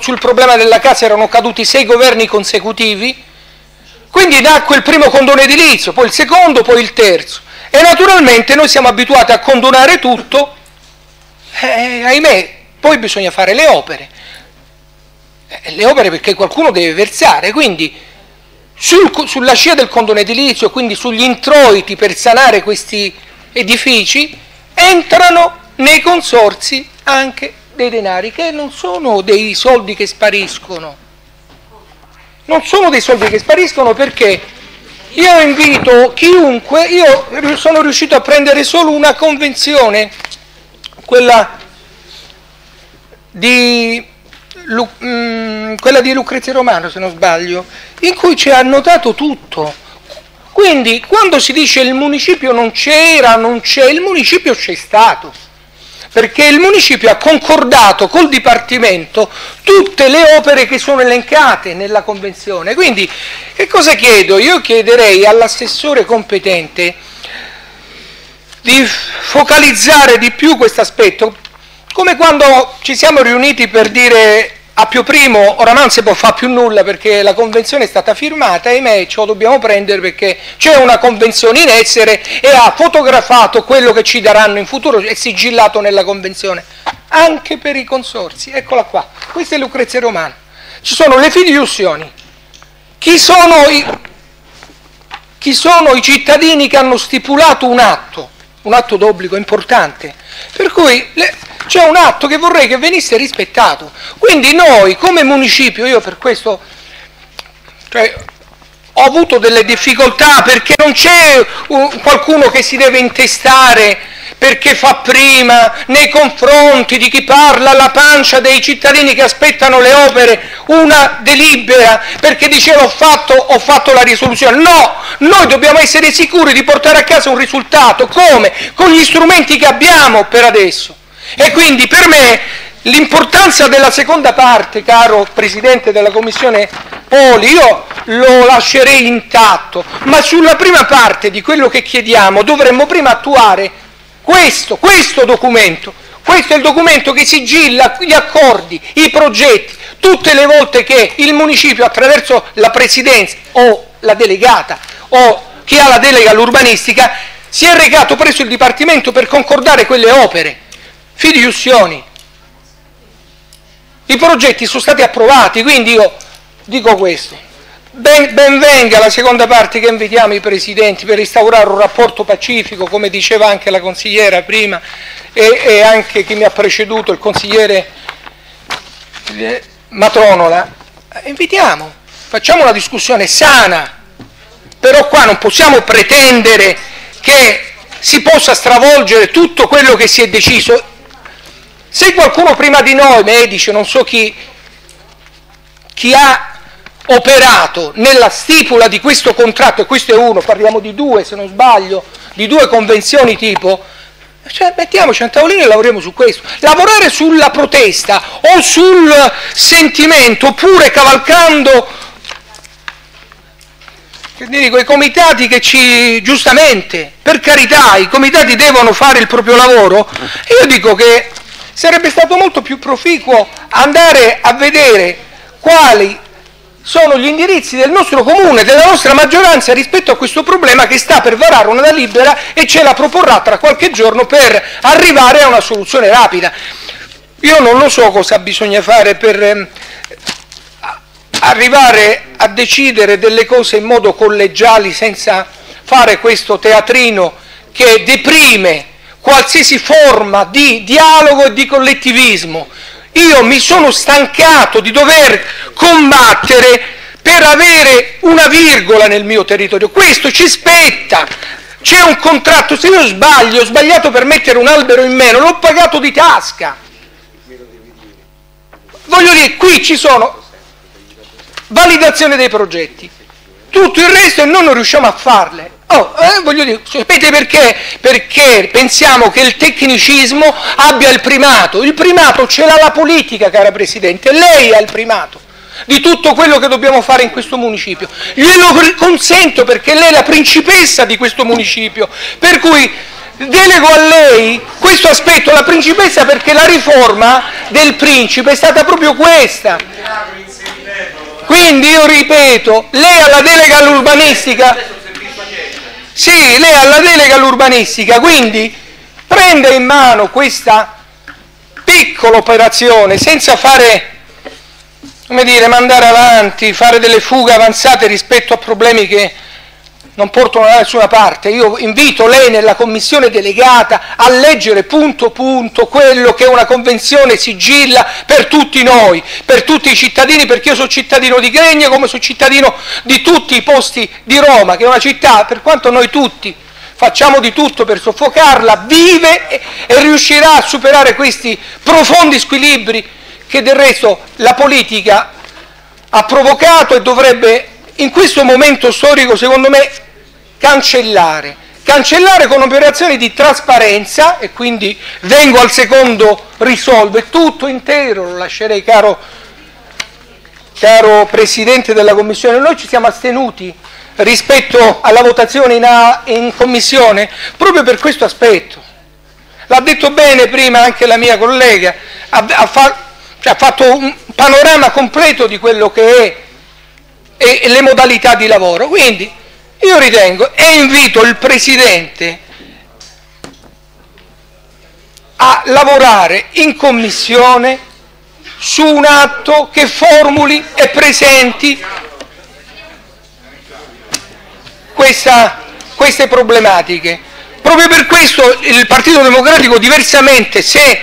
sul problema della casa erano caduti 6 governi consecutivi, quindi nacque il primo condono edilizio, poi il secondo, poi il terzo, e naturalmente noi siamo abituati a condonare tutto, ahimè, poi bisogna fare le opere perché qualcuno deve versare, quindi sulla scia del condono edilizio, quindi sugli introiti per sanare questi edifici, entrano nei consorzi anche dei denari che non sono dei soldi che spariscono, non sono dei soldi che spariscono, perché io invito chiunque, io sono riuscito a prendere solo una convenzione, quella di Lucrezia Romana, se non sbaglio, in cui c'è annotato tutto, quindi quando si dice il municipio non c'era, non c'è, il municipio c'è stato. perché il municipio ha concordato col Dipartimento tutte le opere che sono elencate nella convenzione. Quindi che cosa chiedo? Io chiederei all'assessore competente di focalizzare di più questo aspetto, come quando ci siamo riuniti per dire a Pio Primo ora non si può fare più nulla perché la convenzione è stata firmata, ahimè ce lo dobbiamo prendere perché c'è una convenzione in essere e ha fotografato quello che ci daranno in futuro e sigillato nella convenzione, anche per i consorzi. Eccola qua, questa è Lucrezia Romana, ci sono le fideiussioni. Chi sono i cittadini che hanno stipulato un atto d'obbligo importante, per cui c'è un atto che vorrei che venisse rispettato. Quindi noi come municipio, io per questo ho avuto delle difficoltà, perché non c'è qualcuno che si deve intestare perché fa prima nei confronti di chi parla alla pancia dei cittadini che aspettano le opere una delibera perché diceva ho fatto la risoluzione. No, noi dobbiamo essere sicuri di portare a casa un risultato. Come? Con gli strumenti che abbiamo per adesso. E quindi per me l'importanza della seconda parte, caro Presidente della Commissione Poli, io lo lascerei intatto, ma sulla prima parte di quello che chiediamo dovremmo prima attuare questo documento. Questo è il documento che sigilla gli accordi, i progetti, tutte le volte che il municipio attraverso la Presidenza o la delegata o chi ha la delega all'urbanistica si è recato presso il Dipartimento per concordare quelle opere, fideiussioni. I progetti sono stati approvati, quindi io dico questo. Ben venga la seconda parte che invitiamo i presidenti per instaurare un rapporto pacifico, come diceva anche la consigliera prima e anche chi mi ha preceduto, il consigliere Matronola. Invitiamo, facciamo una discussione sana, però qua non possiamo pretendere che si possa stravolgere tutto quello che si è deciso. Se qualcuno prima di noi, medici, non so chi ha operato nella stipula di questo contratto, e questo è uno, parliamo di due se non sbaglio, di due convenzioni tipo, mettiamoci a un tavolino e lavoriamo su questo. Lavorare sulla protesta o sul sentimento, oppure cavalcando quei comitati che ci, giustamente, per carità, i comitati devono fare il proprio lavoro, e io dico che sarebbe stato molto più proficuo andare a vedere quali sono gli indirizzi del nostro comune, della nostra maggioranza rispetto a questo problema che sta per varare una delibera e ce la proporrà tra qualche giorno per arrivare a una soluzione rapida. Io non lo so cosa bisogna fare per arrivare a decidere delle cose in modo collegiale senza fare questo teatrino che deprime qualsiasi forma di dialogo e di collettivismo. Io mi sono stancato di dover combattere per avere una virgola nel mio territorio. Questo ci spetta. C'è un contratto. Se io sbaglio, ho sbagliato per mettere un albero in meno, l'ho pagato di tasca. Voglio dire, qui ci sono validazione dei progetti. Tutto il resto e noi non riusciamo a farle. Voglio dire, sapete perché? Perché pensiamo che il tecnicismo abbia il primato. Il primato ce l'ha la politica, cara Presidente, lei ha il primato di tutto quello che dobbiamo fare in questo municipio. Glielo consento perché lei è la principessa di questo municipio, per cui delego a lei questo aspetto, la principessa, perché la riforma del principe è stata proprio questa. Quindi io ripeto, lei ha la delega all'urbanistica. Sì, lei ha la delega all'urbanistica, quindi prenda in mano questa piccola operazione senza fare, come dire, mandare avanti, fare delle fughe avanzate rispetto a problemi che non portano da nessuna parte. Io invito lei nella commissione delegata a leggere punto punto quello che una convenzione sigilla per tutti noi, per tutti i cittadini, perché io sono cittadino di Gregna come sono cittadino di tutti i posti di Roma, che è una città, per quanto noi tutti facciamo di tutto per soffocarla, vive e riuscirà a superare questi profondi squilibri che del resto la politica ha provocato e dovrebbe in questo momento storico, secondo me, cancellare, cancellare con operazioni di trasparenza, e quindi vengo al secondo risolvo, è tutto intero, lo lascerei caro Presidente della Commissione. Noi ci siamo astenuti rispetto alla votazione in Commissione proprio per questo aspetto. L'ha detto bene prima anche la mia collega, ha fatto un panorama completo di quello che è e le modalità di lavoro. Quindi io ritengo e invito il Presidente a lavorare in Commissione su un atto che formuli e presenti queste problematiche. Proprio per questo il Partito Democratico, diversamente, se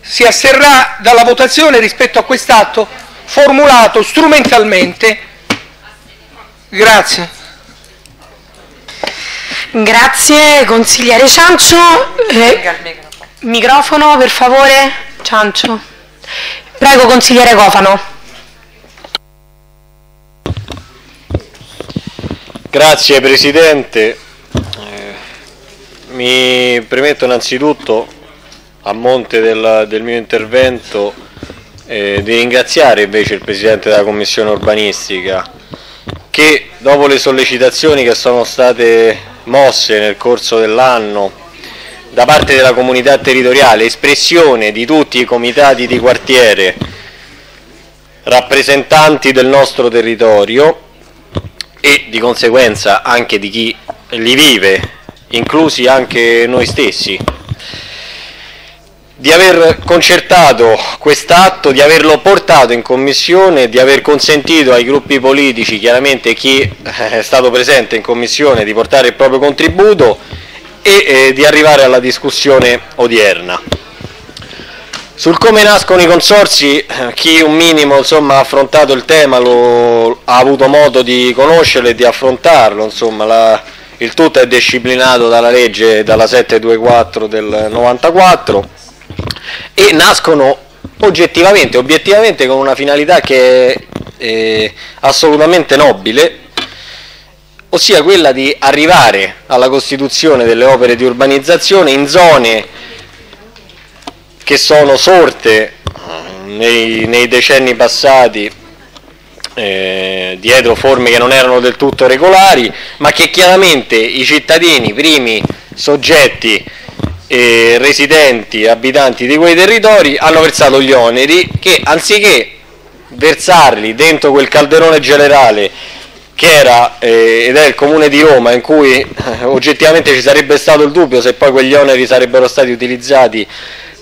si asterrà dalla votazione rispetto a quest'atto formulato strumentalmente. Grazie. Grazie consigliere Ciancio. Microfono per favore. Ciancio. Prego consigliere Cofano. Grazie Presidente. Mi premetto innanzitutto, a monte del mio intervento, di ringraziare invece il Presidente della Commissione Urbanistica che, dopo le sollecitazioni che sono state mosse nel corso dell'anno da parte della comunità territoriale, espressione di tutti i comitati di quartiere rappresentanti del nostro territorio e di conseguenza anche di chi li vive, inclusi anche noi stessi, di aver concertato quest'atto, di averlo portato in Commissione, di aver consentito ai gruppi politici, chiaramente chi è stato presente in Commissione, di portare il proprio contributo e di arrivare alla discussione odierna. Sul come nascono i consorzi, chi un minimo ha affrontato il tema ha avuto modo di conoscerlo e di affrontarlo, insomma, il tutto è disciplinato dalla legge, dalla 724 del 94, e nascono obiettivamente con una finalità che è assolutamente nobile, ossia quella di arrivare alla costituzione delle opere di urbanizzazione in zone che sono sorte nei decenni passati dietro forme che non erano del tutto regolari, ma che chiaramente i cittadini, primi soggetti residenti, abitanti di quei territori, hanno versato gli oneri che, anziché versarli dentro quel calderone generale che era ed è il Comune di Roma, in cui oggettivamente ci sarebbe stato il dubbio se poi quegli oneri sarebbero stati utilizzati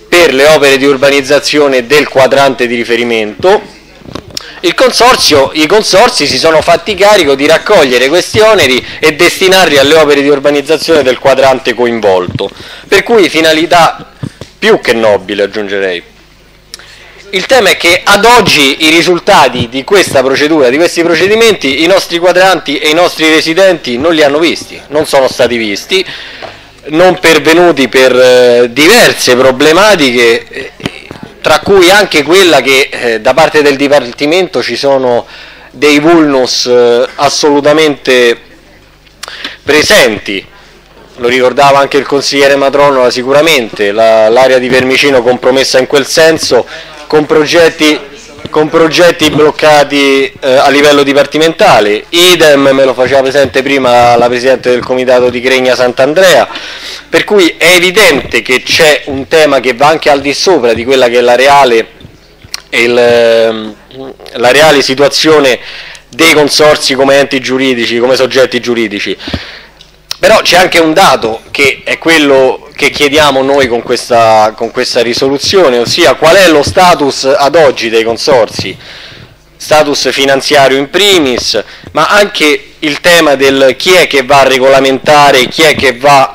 per le opere di urbanizzazione del quadrante di riferimento, i consorzi si sono fatti carico di raccogliere questi oneri e destinarli alle opere di urbanizzazione del quadrante coinvolto, per cui finalità più che nobile, aggiungerei. Il tema è che ad oggi i risultati di questa procedura, di questi procedimenti, i nostri quadranti e i nostri residenti non li hanno visti, non sono stati visti, non pervenuti per diverse problematiche, tra cui anche quella che da parte del Dipartimento ci sono dei vulnus assolutamente presenti. Lo ricordava anche il consigliere Matronola, sicuramente l'area di Vermicino compromessa in quel senso, con progetti bloccati a livello dipartimentale. Idem me lo faceva presente prima la Presidente del Comitato di Gregna Sant'Andrea, per cui è evidente che c'è un tema che va anche al di sopra di quella che è la reale situazione dei consorzi come enti giuridici, come soggetti giuridici. Però c'è anche un dato che è quello che chiediamo noi con questa risoluzione, ossia qual è lo status ad oggi dei consorzi, status finanziario in primis, ma anche il tema del chi è che va a regolamentare, chi è che va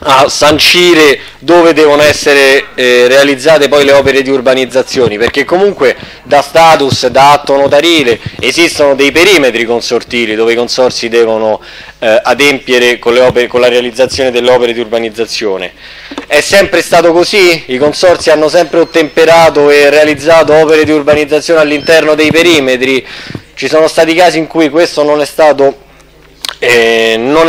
a sancire dove devono essere realizzate poi le opere di urbanizzazione, perché comunque da status, da atto notarile, esistono dei perimetri consortili dove i consorzi devono adempiere con la realizzazione delle opere di urbanizzazione. È sempre stato così? I consorzi hanno sempre ottemperato e realizzato opere di urbanizzazione all'interno dei perimetri? Ci sono stati casi in cui questo non è stato Non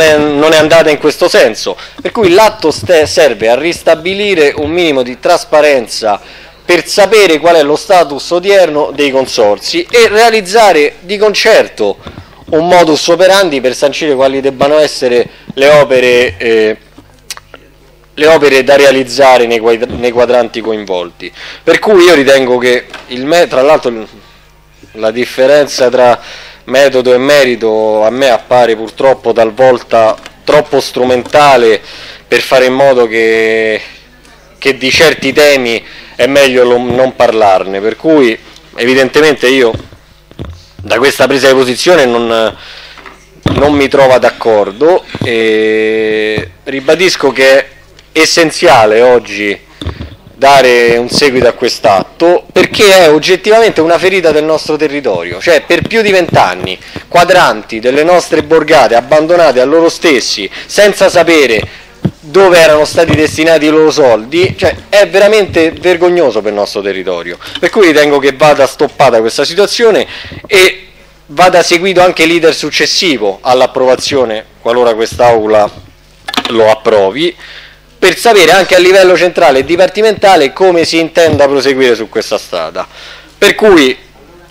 è andata in questo senso, per cui l'atto serve a ristabilire un minimo di trasparenza per sapere qual è lo status odierno dei consorzi e realizzare di concerto un modus operandi per sancire quali debbano essere le opere da realizzare nei quadranti coinvolti. Per cui io ritengo che, tra l'altro, la differenza tra metodo e merito a me appare purtroppo talvolta troppo strumentale per fare in modo che di certi temi è meglio non parlarne, per cui evidentemente io da questa presa di posizione non mi trovo d'accordo e ribadisco che è essenziale oggi dare un seguito a quest'atto, perché è oggettivamente una ferita del nostro territorio, cioè per più di 20 anni quadranti delle nostre borgate abbandonate a loro stessi senza sapere dove erano stati destinati i loro soldi, cioè è veramente vergognoso per il nostro territorio, per cui ritengo che vada stoppata questa situazione e vada seguito anche l'iter successivo all'approvazione, qualora quest'Aula lo approvi, per sapere anche a livello centrale e dipartimentale come si intenda proseguire su questa strada. Per cui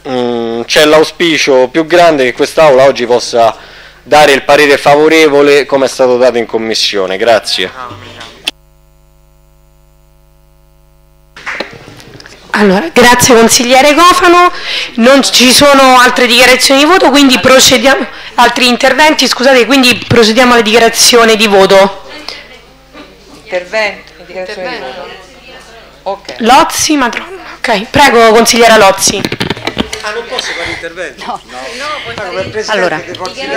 c'è l'auspicio più grande che quest'Aula oggi possa dare il parere favorevole come è stato dato in Commissione. Grazie. Allora, grazie consigliere Cofano, non ci sono altre dichiarazioni di voto, quindi procediamo, altri interventi, scusate, quindi procediamo alla dichiarazione di voto. Intervento. Okay. Lozzi, Matronola. Ok, prego consigliera Lozzi. Non posso fare intervento? No. Allora,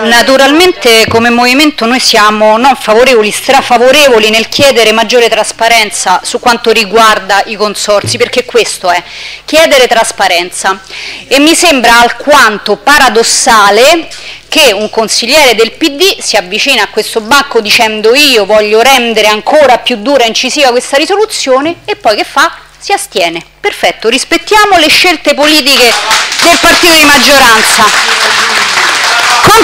naturalmente come movimento noi siamo non favorevoli, strafavorevoli nel chiedere maggiore trasparenza su quanto riguarda i consorzi, perché questo è chiedere trasparenza, e mi sembra alquanto paradossale che un consigliere del PD si avvicina a questo banco dicendo io voglio rendere ancora più dura e incisiva questa risoluzione, e poi che fa? Si astiene. Perfetto, rispettiamo le scelte politiche del partito di maggioranza.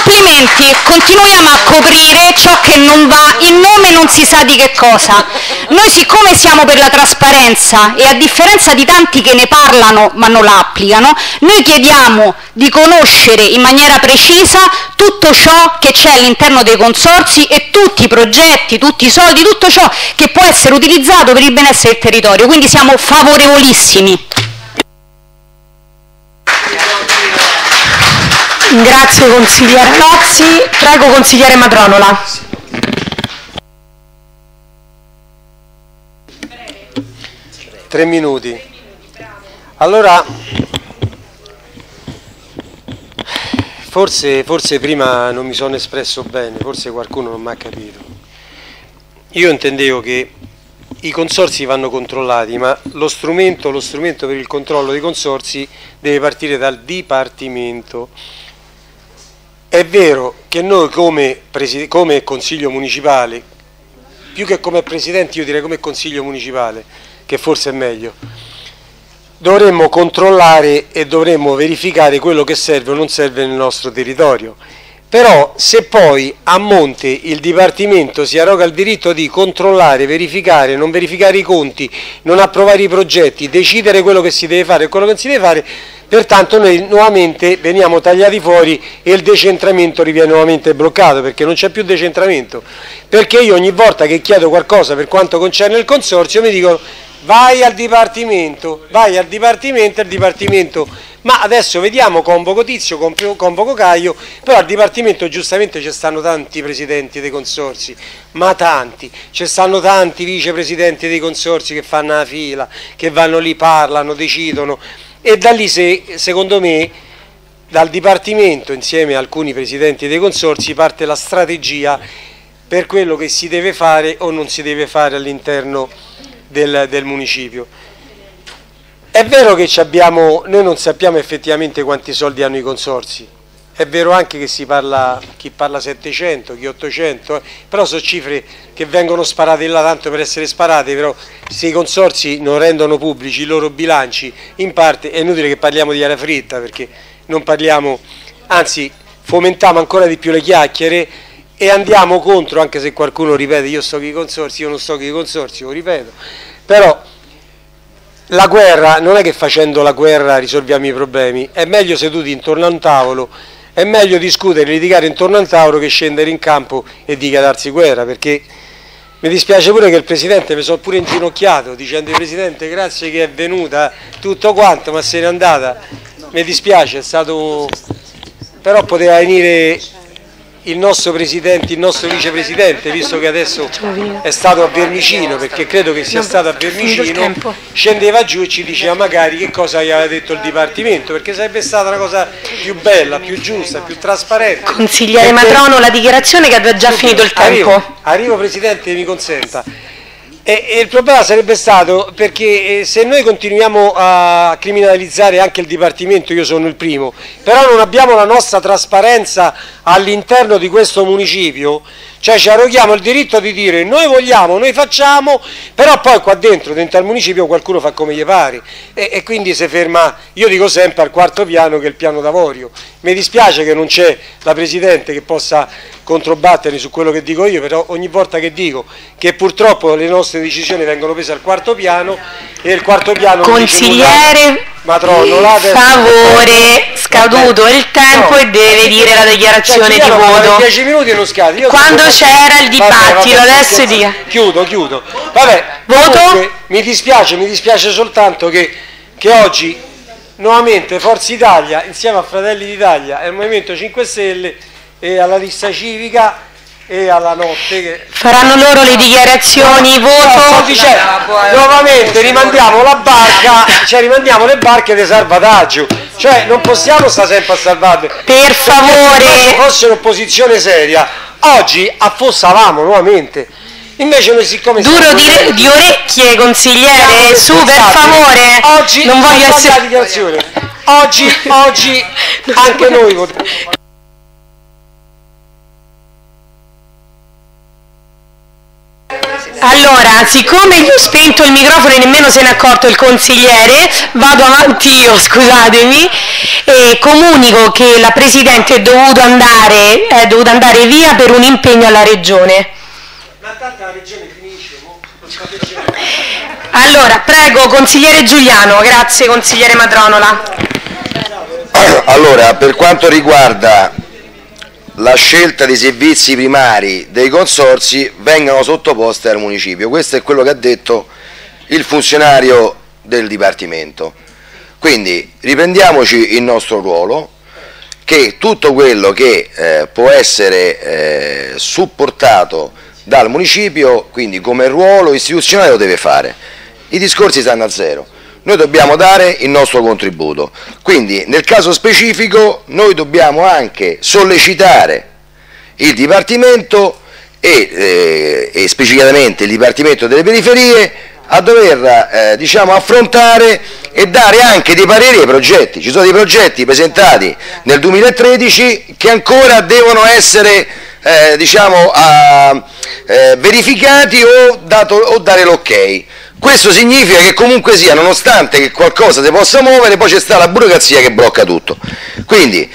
Complimenti, continuiamo a coprire ciò che non va in nome non si sa di che cosa. Noi siccome siamo per la trasparenza e a differenza di tanti che ne parlano ma non la applicano, noi chiediamo di conoscere in maniera precisa tutto ciò che c'è all'interno dei consorzi e tutti i progetti, tutti i soldi, tutto ciò che può essere utilizzato per il benessere del territorio, quindi siamo favorevolissimi. Grazie consigliere Lozzi, prego consigliere Matronola. Tre minuti. Allora, forse prima non mi sono espresso bene, forse qualcuno non mi ha capito. Io intendevo che i consorzi vanno controllati, ma lo strumento per il controllo dei consorzi deve partire dal dipartimento. È vero che noi come Consiglio Municipale, più che come Presidente, io direi come Consiglio Municipale, che forse è meglio, dovremmo controllare e dovremmo verificare quello che serve o non serve nel nostro territorio, però se poi a monte il Dipartimento si arroga il diritto di controllare, verificare, non verificare i conti, non approvare i progetti, decidere quello che si deve fare e quello che non si deve fare, pertanto noi nuovamente veniamo tagliati fuori e il decentramento riviene nuovamente bloccato, perché non c'è più decentramento, perché io ogni volta che chiedo qualcosa per quanto concerne il consorzio mi dicono vai al Dipartimento, ma adesso vediamo, convoco Tizio, convoco Caio, però al Dipartimento giustamente ci stanno tanti presidenti dei consorzi, ma tanti, ci stanno tanti vicepresidenti dei consorzi che fanno la fila, che vanno lì, parlano, decidono, e da lì secondo me dal Dipartimento insieme a alcuni presidenti dei consorzi parte la strategia per quello che si deve fare o non si deve fare all'interno del municipio. È vero che noi non sappiamo effettivamente quanti soldi hanno i consorzi, è vero anche che chi parla 700, chi 800, però sono cifre che vengono sparate là tanto per essere sparate, però se i consorzi non rendono pubblici i loro bilanci in parte è inutile che parliamo di aria fritta, perché non parliamo, anzi fomentiamo ancora di più le chiacchiere e andiamo contro, anche se qualcuno ripete io sto con i consorzi, io non sto con i consorzi, lo ripeto, però la guerra non è che facendo la guerra risolviamo i problemi, è meglio seduti intorno a un tavolo, è meglio discutere e litigare intorno a un tavolo che scendere in campo e dichiararsi guerra, perché mi dispiace pure che il Presidente, mi sono pure inginocchiato dicendo Presidente grazie che è venuta tutto quanto ma se n'è andata, mi dispiace, è stato, però poteva venire il nostro Presidente, il nostro Vicepresidente, visto che adesso è stato a Vermicino, perché credo che sia stato a Vermicino, scendeva giù e ci diceva magari che cosa gli aveva detto il Dipartimento, perché sarebbe stata una cosa più bella, più giusta, più trasparente. Consigliere Matrono, la dichiarazione che aveva già finito il tempo. Arrivo Presidente, mi consenta. E il problema sarebbe stato perché se noi continuiamo a criminalizzare anche il Dipartimento, io sono il primo, però non abbiamo la nostra trasparenza all'interno di questo municipio, cioè ci arroghiamo il diritto di dire noi vogliamo, noi facciamo, però poi qua dentro al municipio qualcuno fa come gli pare e quindi si ferma, io dico sempre al quarto piano che è il piano d'avorio. Mi dispiace che non c'è la Presidente che possa controbattermi su quello che dico io, però ogni volta che dico che purtroppo le nostre decisioni vengono prese al quarto piano e il quarto piano... Consigliere, Matronola, favore, scaduto il tempo e deve dire la dichiarazione di voto. 10 minuti non scade. Quando c'era il dibattito, adesso dica. Chiudo. Vabbè, voto. Mi dispiace soltanto che oggi nuovamente Forza Italia insieme a Fratelli d'Italia e al Movimento 5 Stelle e alla lista civica e alla notte che... faranno loro le dichiarazioni voto, dice, nuovamente rimandiamo la barca, cioè rimandiamo le barche di salvataggio, cioè non possiamo stare sempre a salvarle, per favore, se fosse un'opposizione seria oggi affossavamo nuovamente, invece noi siccome duro di orecchie consigliere, su per favore oggi non voglio essere la dichiarazione oggi anche noi votiamo. Allora, siccome gli ho spento il microfono e nemmeno se ne è accorto il consigliere, vado avanti io, scusatemi, e comunico che la Presidente è dovuta andare via per un impegno alla Regione. Ma tanto la Regione finisce, no? Allora, prego, consigliere Giuliano, grazie consigliere Matronola. Allora, per quanto riguarda... la scelta dei servizi primari dei consorzi vengano sottoposte al municipio, questo è quello che ha detto il funzionario del Dipartimento, quindi riprendiamoci il nostro ruolo, che tutto quello che può essere supportato dal municipio, quindi come ruolo istituzionale, lo deve fare, i discorsi stanno a zero, noi dobbiamo dare il nostro contributo, quindi nel caso specifico noi dobbiamo anche sollecitare il Dipartimento e specificatamente il Dipartimento delle Periferie a dover diciamo, affrontare e dare anche dei pareri ai progetti, ci sono dei progetti presentati nel 2013 che ancora devono essere diciamo, verificati o dare l'ok. Questo significa che comunque sia, nonostante che qualcosa si possa muovere, poi c'è sta la burocrazia che blocca tutto. Quindi,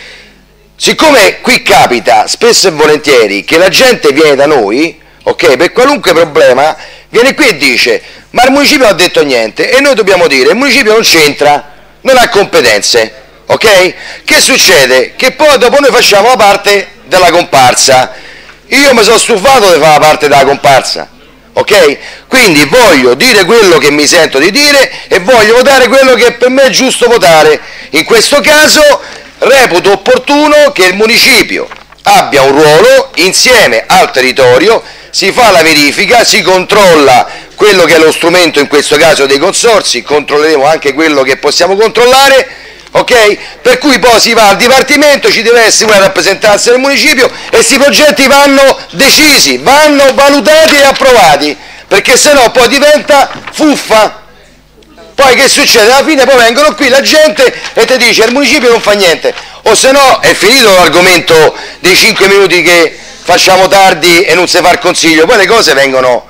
siccome qui capita spesso e volentieri che la gente viene da noi, ok, per qualunque problema, viene qui e dice ma il municipio non ha detto niente, e noi dobbiamo dire il municipio non c'entra, non ha competenze, ok? Che succede? Che poi dopo noi facciamo la parte della comparsa. Io mi sono stufato di fare la parte della comparsa. Ok? Quindi voglio dire quello che mi sento di dire e voglio votare quello che per me è giusto votare. In questo caso reputo opportuno che il municipio abbia un ruolo insieme al territorio, si fa la verifica, si controlla quello che è lo strumento in questo caso dei consorzi, controlleremo anche quello che possiamo controllare, ok? Per cui poi si va al Dipartimento, ci deve essere una rappresentanza del municipio e questi progetti vanno decisi, vanno valutati e approvati, perché sennò poi diventa fuffa. Poi che succede? Alla fine poi vengono qui la gente e ti dice il municipio non fa niente, o se no è finito l'argomento dei 5 minuti che facciamo tardi e non si fa il consiglio, poi le cose vengono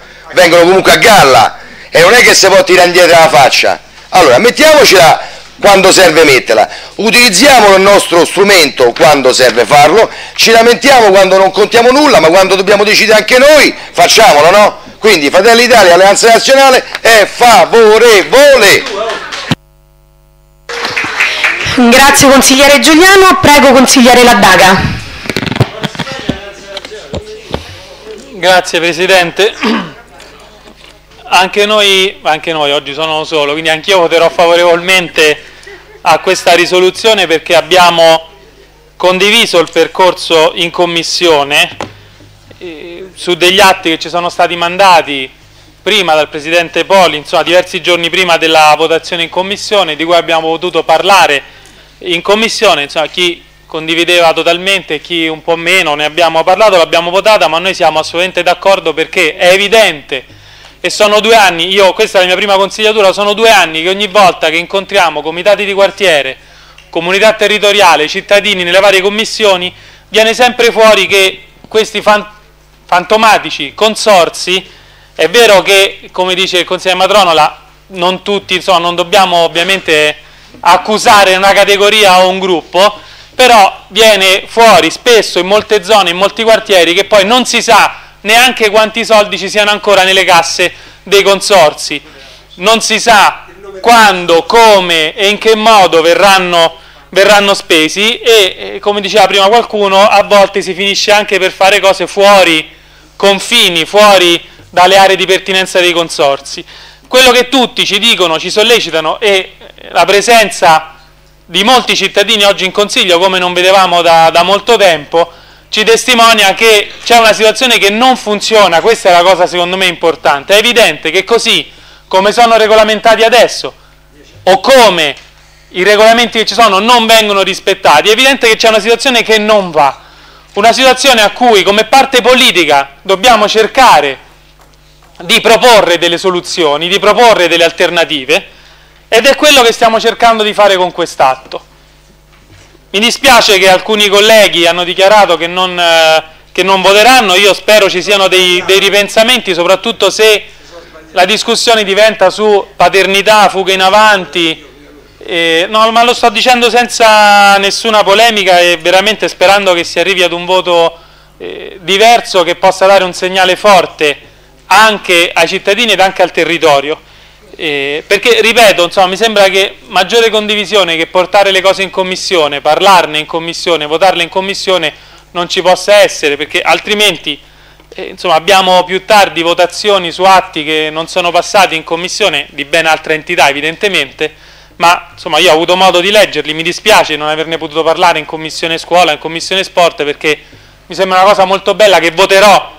comunque a galla e non è che si può tirare indietro la faccia. Allora mettiamocela quando serve metterla, utilizziamo il nostro strumento quando serve farlo, ci lamentiamo quando non contiamo nulla, ma quando dobbiamo decidere anche noi facciamolo, no? Quindi Fratelli Italia, Alleanza Nazionale è favorevole. Grazie consigliere Giuliano, prego consigliere Laddaga. Grazie Presidente, anche noi oggi sono solo, quindi anch'io voterò favorevolmente a questa risoluzione perché abbiamo condiviso il percorso in Commissione su degli atti che ci sono stati mandati prima dal Presidente Poli, insomma diversi giorni prima della votazione in Commissione, di cui abbiamo potuto parlare in Commissione, insomma, chi condivideva totalmente e chi un po' meno, ne abbiamo parlato, l'abbiamo votata, ma noi siamo assolutamente d'accordo perché è evidente e sono 2 anni, questa è la mia prima consigliatura, sono 2 anni che ogni volta che incontriamo comitati di quartiere, comunità territoriale, cittadini nelle varie commissioni, viene sempre fuori che questi fantomatici consorzi, è vero che, come dice il consigliere Matronola, non tutti, insomma, non dobbiamo ovviamente accusare una categoria o un gruppo, però viene fuori spesso in molte zone, in molti quartieri, che poi non si sa neanche quanti soldi ci siano ancora nelle casse dei consorzi, non si sa quando, come e in che modo verranno spesi e, come diceva prima qualcuno, a volte si finisce anche per fare cose fuori confini, fuori dalle aree di pertinenza dei consorzi. Quello che tutti ci dicono, ci sollecitano e la presenza di molti cittadini oggi in Consiglio, come non vedevamo da molto tempo, ci testimonia che c'è una situazione che non funziona. Questa è la cosa secondo me importante. È evidente che così come sono regolamentati adesso o come i regolamenti che ci sono non vengono rispettati, è evidente che c'è una situazione che non va, una situazione a cui come parte politica dobbiamo cercare di proporre delle soluzioni, di proporre delle alternative. Ed è quello che stiamo cercando di fare con quest'atto. Mi dispiace che alcuni colleghi hanno dichiarato che non voteranno, io spero ci siano dei ripensamenti, soprattutto se la discussione diventa su paternità, fughe in avanti, no, ma lo sto dicendo senza nessuna polemica e veramente sperando che si arrivi ad un voto diverso che possa dare un segnale forte anche ai cittadini ed anche al territorio. Perché, ripeto, insomma, mi sembra che maggiore condivisione che portare le cose in commissione, parlarne in commissione, votarle in commissione non ci possa essere, perché altrimenti insomma, abbiamo più tardi votazioni su atti che non sono passati in commissione di ben altra entità evidentemente, ma insomma, io ho avuto modo di leggerli, mi dispiace non averne potuto parlare in commissione scuola, in commissione sport, perché mi sembra una cosa molto bella che voterò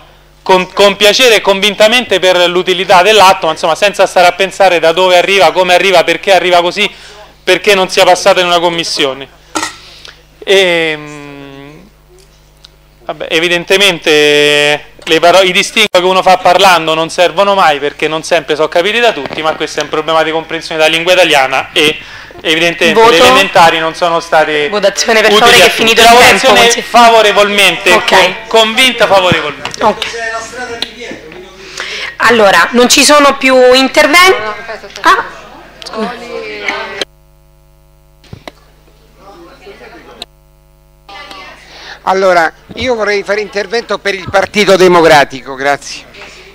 con piacere e convintamente per l'utilità dell'atto, ma insomma senza stare a pensare da dove arriva, come arriva, perché arriva così, perché non sia passato in una commissione. Vabbè, evidentemente i distinguo che uno fa parlando non servono mai perché non sempre sono capiti da tutti, ma questo è un problema di comprensione della lingua italiana e evidentemente le elementari non sono state votazione per favore che è finito il tempo. Votazione favorevolmente, okay. Convinta favorevolmente. Okay. Allora, non ci sono più interventi? Ah. Allora, io vorrei fare intervento per il Partito Democratico, grazie.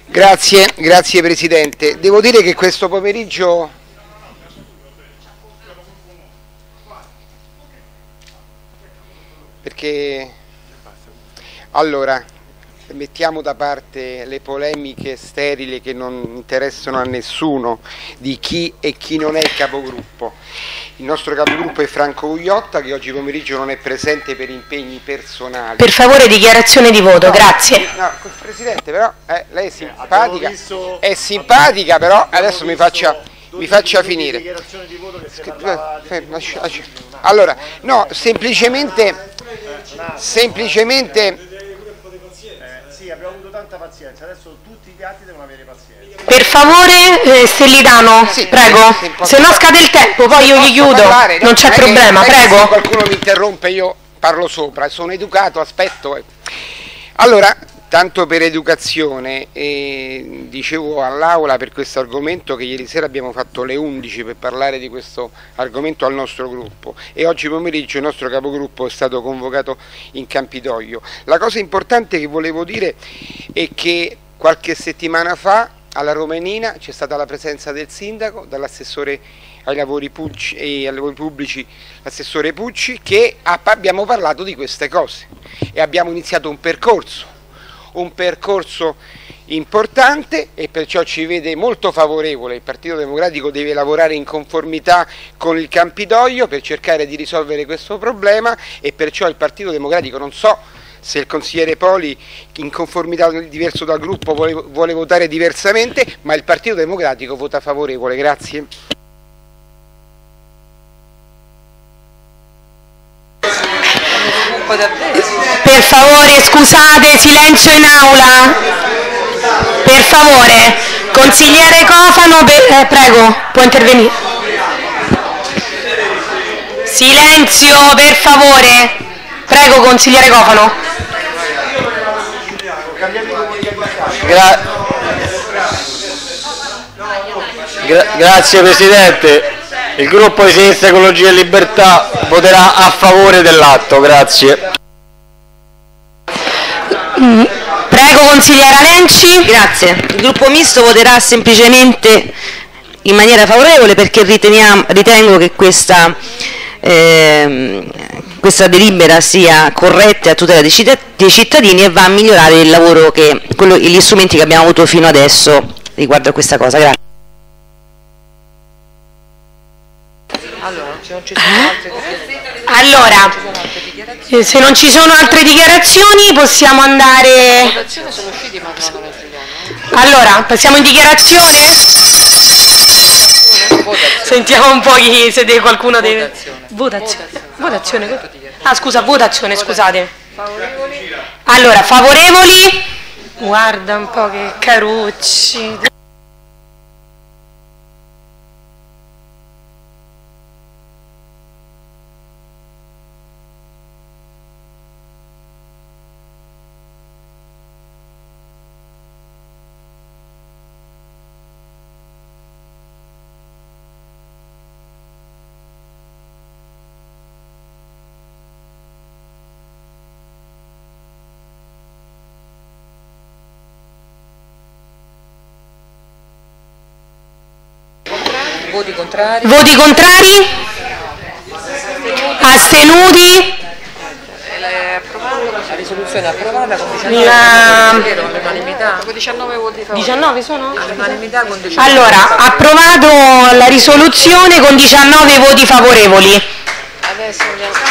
Grazie Presidente. Devo dire che questo pomeriggio... Perché allora mettiamo da parte le polemiche sterili che non interessano a nessuno di chi e chi non è capogruppo. Il nostro capogruppo è Franco Gugliotta, che oggi pomeriggio non è presente per impegni personali. Per favore, dichiarazione di voto, no, grazie. No, Presidente, però lei è simpatica, però adesso mi faccia finire. Di voto che allora, no, semplicemente sì, abbiamo avuto tanta pazienza, adesso tutti gli altri devono avere pazienza. Per favore, Stellitano, sì, prego, se no scade il tempo, poi io gli chiudo, parlare, non c'è problema, prego. Se qualcuno mi interrompe io parlo sopra, sono educato, aspetto. Allora, Tanto per educazione, dicevo all'aula per questo argomento che ieri sera abbiamo fatto le 11 per parlare di questo argomento al nostro gruppo e oggi pomeriggio il nostro capogruppo è stato convocato in Campidoglio. La cosa importante che volevo dire è che qualche settimana fa alla Romanina c'è stata la presenza del sindaco, dall'assessore ai lavori pubblici, l'assessore Pucci, che abbiamo parlato di queste cose e abbiamo iniziato un percorso importante e perciò ci vede molto favorevole. Il Partito Democratico deve lavorare in conformità con il Campidoglio per cercare di risolvere questo problema e perciò il Partito Democratico, non so se il consigliere Poli in conformità diverso dal gruppo vuole votare diversamente, ma il Partito Democratico vota favorevole. Grazie. Per favore, scusate, silenzio in aula, per favore. Consigliere Cofano, prego, può intervenire. Silenzio, per favore. Prego, consigliere Cofano. Grazie Presidente. Il gruppo di Sinistra Ecologia e Libertà voterà a favore dell'atto. Grazie. Prego consigliera Lenci. Grazie. Il gruppo misto voterà semplicemente in maniera favorevole perché ritengo che questa delibera sia corretta a tutela dei cittadini e va a migliorare il lavoro gli strumenti che abbiamo avuto fino adesso riguardo a questa cosa. Grazie. Allora, se non ci sono altre dichiarazioni possiamo andare... Allora, passiamo in dichiarazione? Sentiamo un po' se qualcuno deve... Votazione. Ah scusa, votazione, scusate. Allora, favorevoli? Guarda un po' che carucci... Voti contrari? Astenuti? La risoluzione è approvata con 19 voti favorevoli. 19 sono? All'unanimità con 19. Allora, approvato la risoluzione con 19 voti favorevoli. Adesso andiamo.